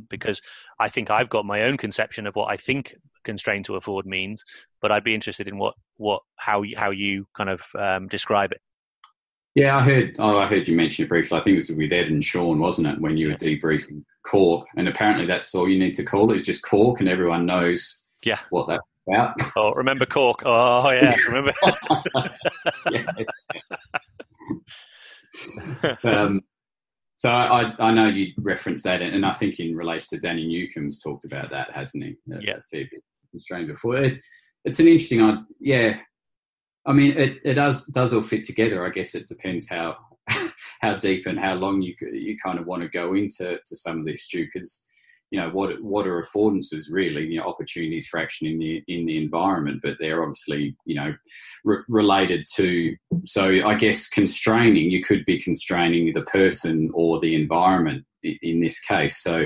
Because I think I've got my own conception of what I think constraint to afford means, but I'd be interested in how you kind of describe it. Yeah, I heard you mention it briefly. I think it was with Ed and Sean, wasn't it, when you were debriefing Cork? And apparently that's all you need to call it, is just Cork, and everyone knows what that's about. Oh, remember Cork? Oh yeah, remember. So I know you referenced that, and I think in relation to Danny Newcomb's talked about that, hasn't he? A fair bit constrained before. It's an interesting idea. Yeah, I mean it does all fit together. I guess it depends how deep and how long you kind of want to go into some of this, Stu, because you know what are affordances really? You know, opportunities for action in the environment, but they're obviously, you know, related to. So I guess constraining, you could be constraining the person or the environment in this case. So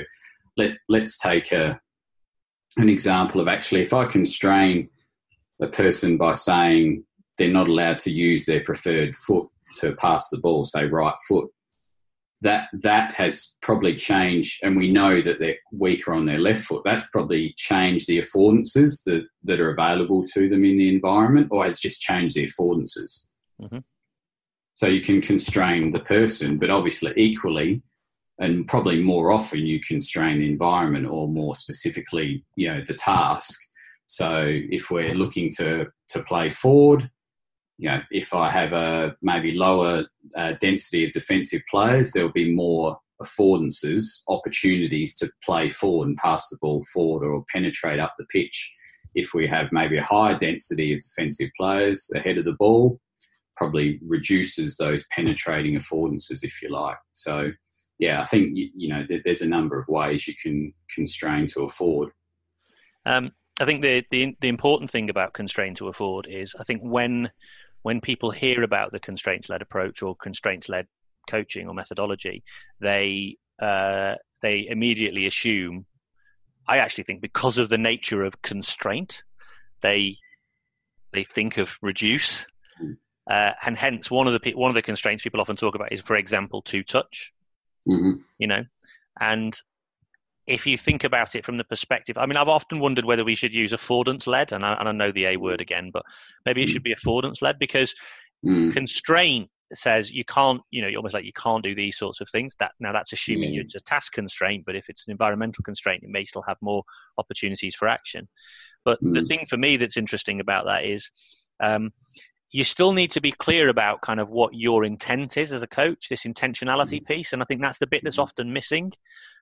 let's take an example of, actually, if I constrain a person by saying they're not allowed to use their preferred foot to pass the ball, say right foot. That has probably changed, and we know that they're weaker on their left foot. That's probably changed the affordances that are available to them in the environment, or has just changed the affordances. Mm-hmm. So you can constrain the person, but obviously equally and probably more often you constrain the environment, or more specifically, you know, the task. So if we're looking to play forward, you know, if I have a maybe lower density of defensive players, there'll be more affordances, opportunities to play forward and pass the ball forward or penetrate up the pitch. If we have maybe a higher density of defensive players ahead of the ball, probably reduces those penetrating affordances, if you like. So, yeah, I think, you know, there's a number of ways you can constrain to afford. I think the important thing about constrain to afford is, I think when people hear about the constraints-led approach or constraints-led coaching or methodology, they immediately assume, I actually think because of the nature of constraint, they think of reduce. And hence, one of the constraints people often talk about is, for example, to touch. Mm-hmm. You know, and if you think about it from the perspective, I mean, I've often wondered whether we should use affordance led, and I know the A word again, but maybe it should be affordance led, because constraint says you can't, you know, you're almost like you can't do these sorts of things. That now that's assuming it's a task constraint, but if it's an environmental constraint, it may still have more opportunities for action. But the thing for me that's interesting about that is, you still need to be clear about kind of what your intent is as a coach, this intentionality piece. And I think that's the bit that's often missing.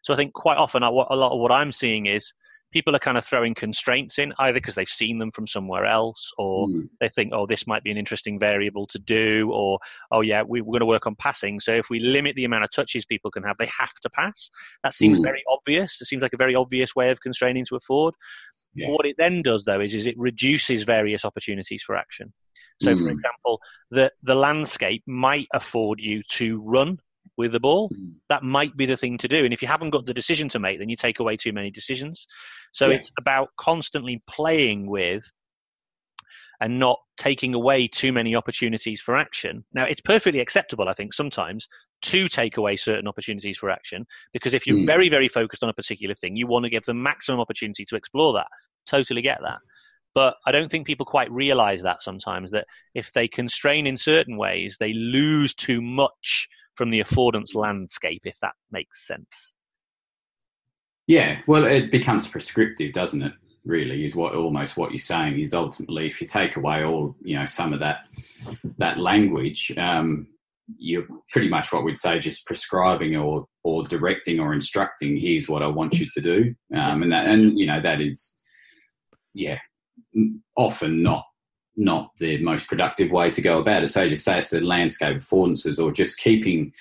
So I think quite often a lot of what I'm seeing is people are kind of throwing constraints in, either because they've seen them from somewhere else, or they think, oh, this might be an interesting variable to do, or, oh, yeah, we're going to work on passing. So if we limit the amount of touches people can have, they have to pass. That seems very obvious. It seems like a very obvious way of constraining to afford. Yeah. What it then does, though, is it reduces various opportunities for action. So, for example, the landscape might afford you to run with the ball. That might be the thing to do. And if you haven't got the decision to make, then you take away too many decisions. So it's about constantly playing with and not taking away too many opportunities for action. Now, it's perfectly acceptable, I think, sometimes to take away certain opportunities for action, because if you're very, very focused on a particular thing, you want to give them maximum opportunity to explore that. Totally get that. But I don't think people quite realise that sometimes, that if they constrain in certain ways, they lose too much from the affordance landscape, if that makes sense. Yeah, well, it becomes prescriptive, doesn't it, really, is what you're saying is ultimately if you take away all, you know, some of that language, you're pretty much what we'd say just prescribing or directing or instructing, here's what I want you to do. And you know, that is, often not the most productive way to go about it. So just say it's the landscape of affordances, or just keeping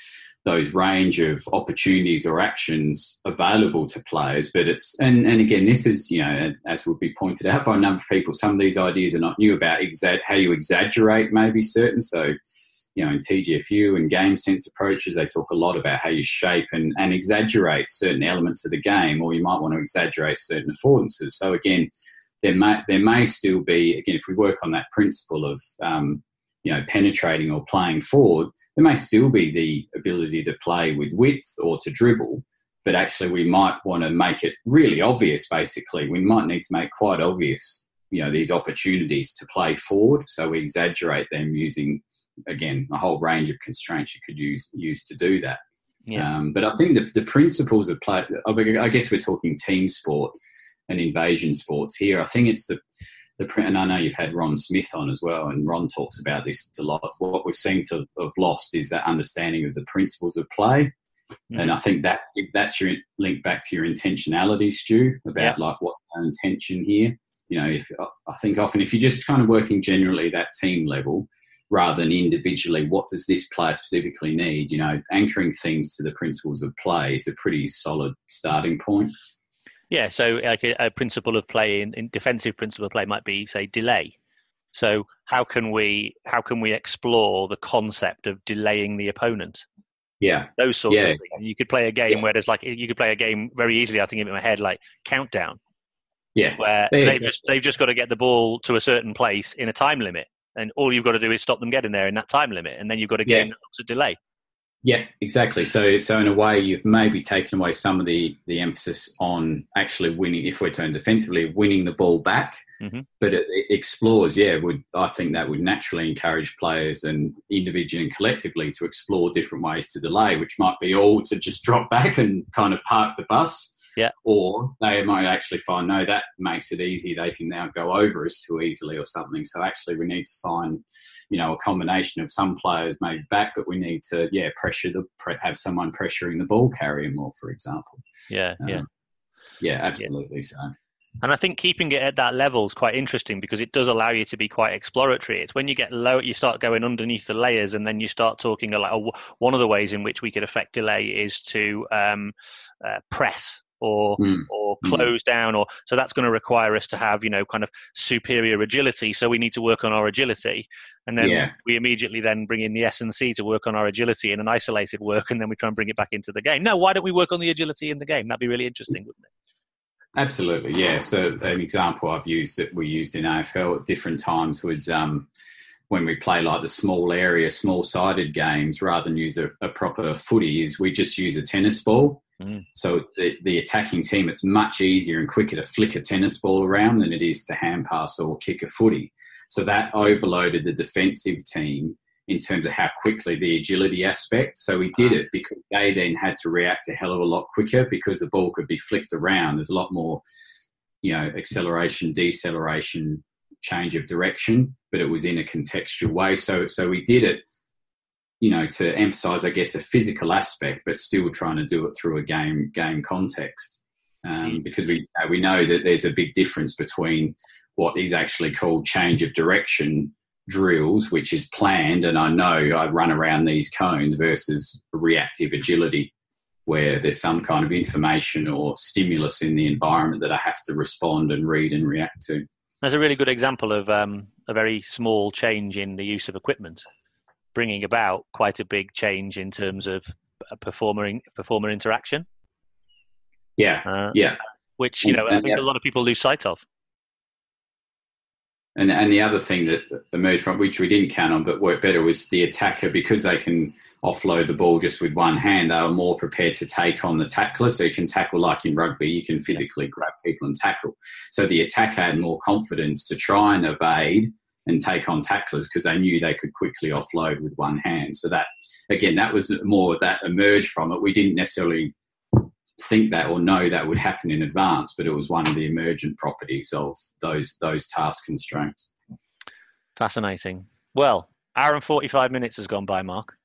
those range of opportunities or actions available to players. But it's, and again, this is, you know, as would be pointed out by a number of people, some of these ideas are not new about how you exaggerate maybe certain. So, you know, in TGFU and game sense approaches, they talk a lot about how you shape and exaggerate certain elements of the game, or you might want to exaggerate certain affordances. So again, there may still be, again, if we work on that principle of, you know, penetrating or playing forward, there may still be the ability to play with width or to dribble, but actually we might want to make it really obvious, basically. We might need to make quite obvious, you know, these opportunities to play forward, so we exaggerate them using, again, a whole range of constraints you could use to do that. Yeah. But I think the principles of play, I guess we're talking team sport and invasion sports here. I think it's the and I know you've had Ron Smith on as well, and Ron talks about this a lot. What we've seemed to have lost is that understanding of the principles of play, and I think that that's your link back to your intentionality, Stu, about like what's our intention here. You know, I think often if you're just kind of working generally at that team level rather than individually, what does this player specifically need? You know, anchoring things to the principles of play is a pretty solid starting point. Yeah, so like a principle of play, in defensive principle of play might be, say, delay. So how can we explore the concept of delaying the opponent? Yeah, those sorts of things. And you could play a game where there's like, you could play a game very easily, I think in my head, like countdown. Yeah, where they've just got to get the ball to a certain place in a time limit, and all you've got to do is stop them getting there in that time limit, and then you've got to get a delay. Yeah, exactly. So in a way, you've maybe taken away some of the emphasis on actually winning, if we're turned defensively, winning the ball back. Mm-hmm. But it explores, I think that would naturally encourage players and individually and collectively to explore different ways to delay, which might be all to just drop back and kind of park the bus. Yeah. Or they might actually find, no, that makes it easy. They can now go over us too easily or something. So actually we need to find, a combination of some players maybe back, but we need to, have someone pressuring the ball carrier more, for example. Yeah, absolutely. Yeah. So. And I think keeping it at that level is quite interesting because it does allow you to be quite exploratory. It's when you get low, you start going underneath the layers, and then you start talking one of the ways in which we could affect delay is to press or close down, or so that's going to require us to have, kind of superior agility. So we need to work on our agility. And then we immediately then bring in the S&C to work on our agility in an isolated work. And then we try and bring it back into the game. No, why don't we work on the agility in the game? That'd be really interesting, wouldn't it? Absolutely, yeah. So an example I've used that we used in AFL at different times was when we play like the small area, small-sided games, rather than use a proper footy, is we just use a tennis ball. Mm. So the attacking team, it's much easier and quicker to flick a tennis ball around than it is to hand pass or kick a footy. So that overloaded the defensive team in terms of how quickly the agility aspect. So we did it because they then had to react a hell of a lot quicker because the ball could be flicked around. There's a lot more, acceleration, deceleration, change of direction, but it was in a contextual way. So we did it, to emphasise, I guess, a physical aspect, but still trying to do it through a game context because we know that there's a big difference between what is actually called change of direction drills, which is planned, and I know I run around these cones, versus reactive agility, where there's some kind of information or stimulus in the environment that I have to respond and read and react to. That's a really good example of a very small change in the use of equipment, bringing about quite a big change in terms of performer interaction. Which I think a lot of people lose sight of. And the other thing that emerged from, which we didn't count on but worked better, was the attacker, because they can offload the ball just with one hand, they are more prepared to take on the tackler. So you can tackle, like in rugby, you can physically grab people and tackle. So the attacker had more confidence to try and evade and take on tacklers because they knew they could quickly offload with one hand. So that, again, that was more that emerged from it. We didn't necessarily think that or know that would happen in advance, but it was one of the emergent properties of those task constraints. Fascinating. Well, hour and 45 minutes has gone by, Mark.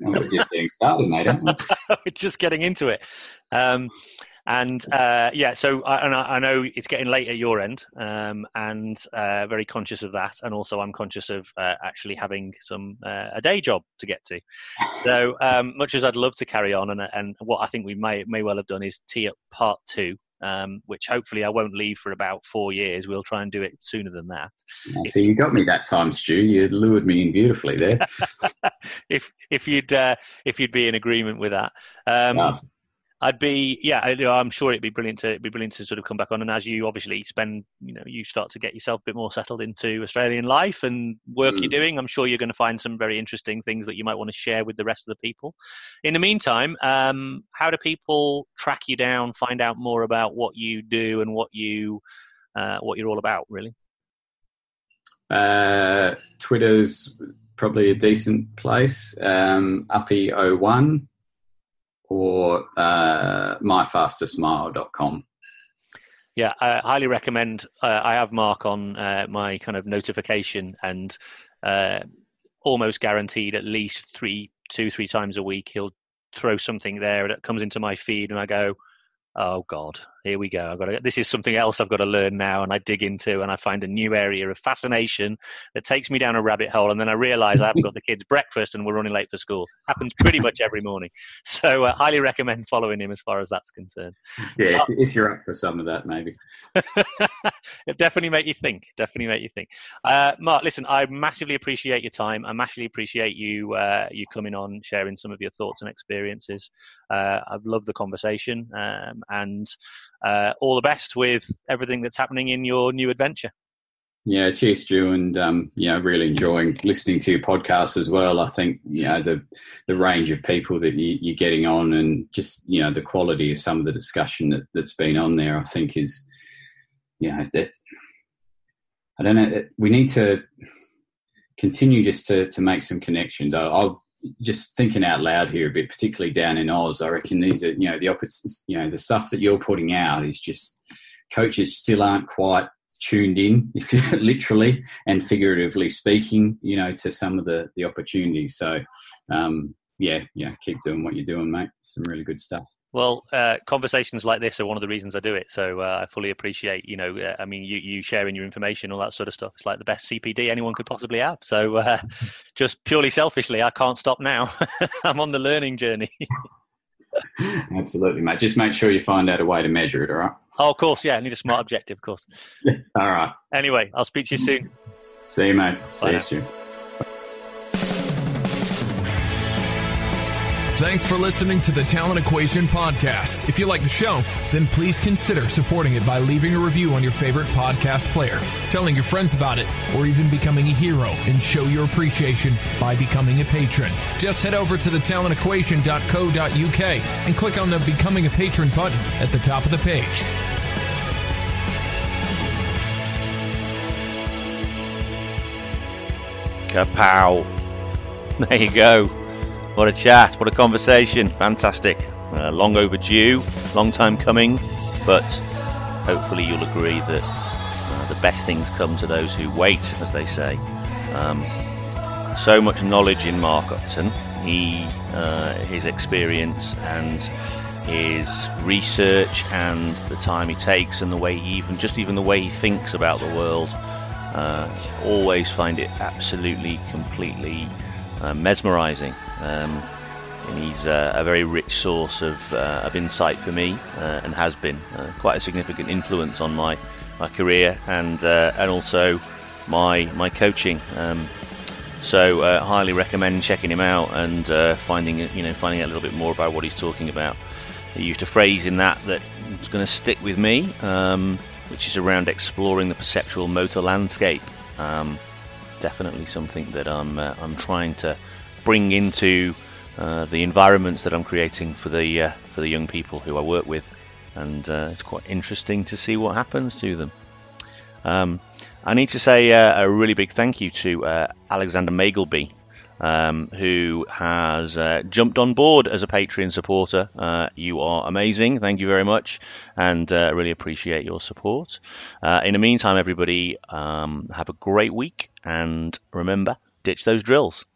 We're just getting started, mate, aren't we? We're just getting into it. I know it's getting late at your end, and very conscious of that. And also I'm conscious of actually having a day job to get to. So much as I'd love to carry on, and what I think we may well have done is tee up part two, which hopefully I won't leave for about 4 years. We'll try and do it sooner than that. So you got me that time, Stu. You lured me in beautifully there. if you'd be in agreement with that. I'm sure it'd be brilliant to sort of come back on. And as you obviously spend, you start to get yourself a bit more settled into Australian life and work you're doing, I'm sure you're going to find some very interesting things that you might want to share with the rest of the people. In the meantime, how do people track you down, find out more about what you do and what you're all about, really? Twitter's probably a decent place. Uppy01. Or myfastestmile.com. Yeah, I highly recommend. I have Mark on my kind of notification, and almost guaranteed at least two, three times a week he'll throw something there that comes into my feed, and I go, oh God, here we go. This is something else I've got to learn now, and I dig into and I find a new area of fascination that takes me down a rabbit hole, and then I realise I haven't got the kids' breakfast and we're running late for school. Happens pretty much every morning. So I highly recommend following him as far as that's concerned. Yeah, if you're up for some of that, maybe. It'll definitely make you think. Mark, listen, I massively appreciate your time. I massively appreciate you coming on, sharing some of your thoughts and experiences. I've loved the conversation. And all the best with everything that's happening in your new adventure. Yeah, cheers, Stu, and really enjoying listening to your podcast as well. I think the range of people that you're getting on, and just the quality of some of the discussion that's been on there, I think is that I don't know. We need to continue just to make some connections. I'll just thinking out loud here a bit, particularly down in Oz. I reckon these are the stuff that you're putting out is just coaches still aren't quite tuned in, if literally and figuratively speaking, to some of the opportunities. So, keep doing what you're doing, mate. Some really good stuff. Well, conversations like this are one of the reasons I do it. So I fully appreciate, you sharing your information, all that sort of stuff. It's like the best CPD anyone could possibly have. So just purely selfishly, I can't stop now. I'm on the learning journey. Absolutely, mate. Just make sure you find out a way to measure it, all right? Oh, of course, yeah. I need a smart objective, of course. Yeah. All right. Anyway, I'll speak to you soon. See you, mate. Bye. See you, Stu. Thanks for listening to the Talent Equation Podcast. If you like the show, then please consider supporting it by leaving a review on your favorite podcast player, telling your friends about it, or even becoming a hero and show your appreciation by becoming a patron. Just head over to thetalentequation.co.uk and click on the Becoming a Patron button at the top of the page. Kapow. There you go. What a chat, what a conversation, fantastic, long overdue, long time coming, but hopefully you'll agree that the best things come to those who wait, as they say. So much knowledge in Mark Upton, his experience and his research and the time he takes and the way he even the way he thinks about the world, always find it absolutely, completely mesmerising. And he's a very rich source of insight for me, and has been quite a significant influence on my career and also my coaching. So highly recommend checking him out and finding out a little bit more about what he's talking about. He used a phrase in that's going to stick with me, which is around exploring the perceptual motor landscape. Definitely something that I'm trying to bring into the environments that I'm creating for the young people who I work with, and it's quite interesting to see what happens to them. I need to say a really big thank you to Alexander Magleby, who has jumped on board as a Patreon supporter. You are amazing, thank you very much, and I really appreciate your support. In the meantime, everybody, have a great week, and remember, ditch those drills.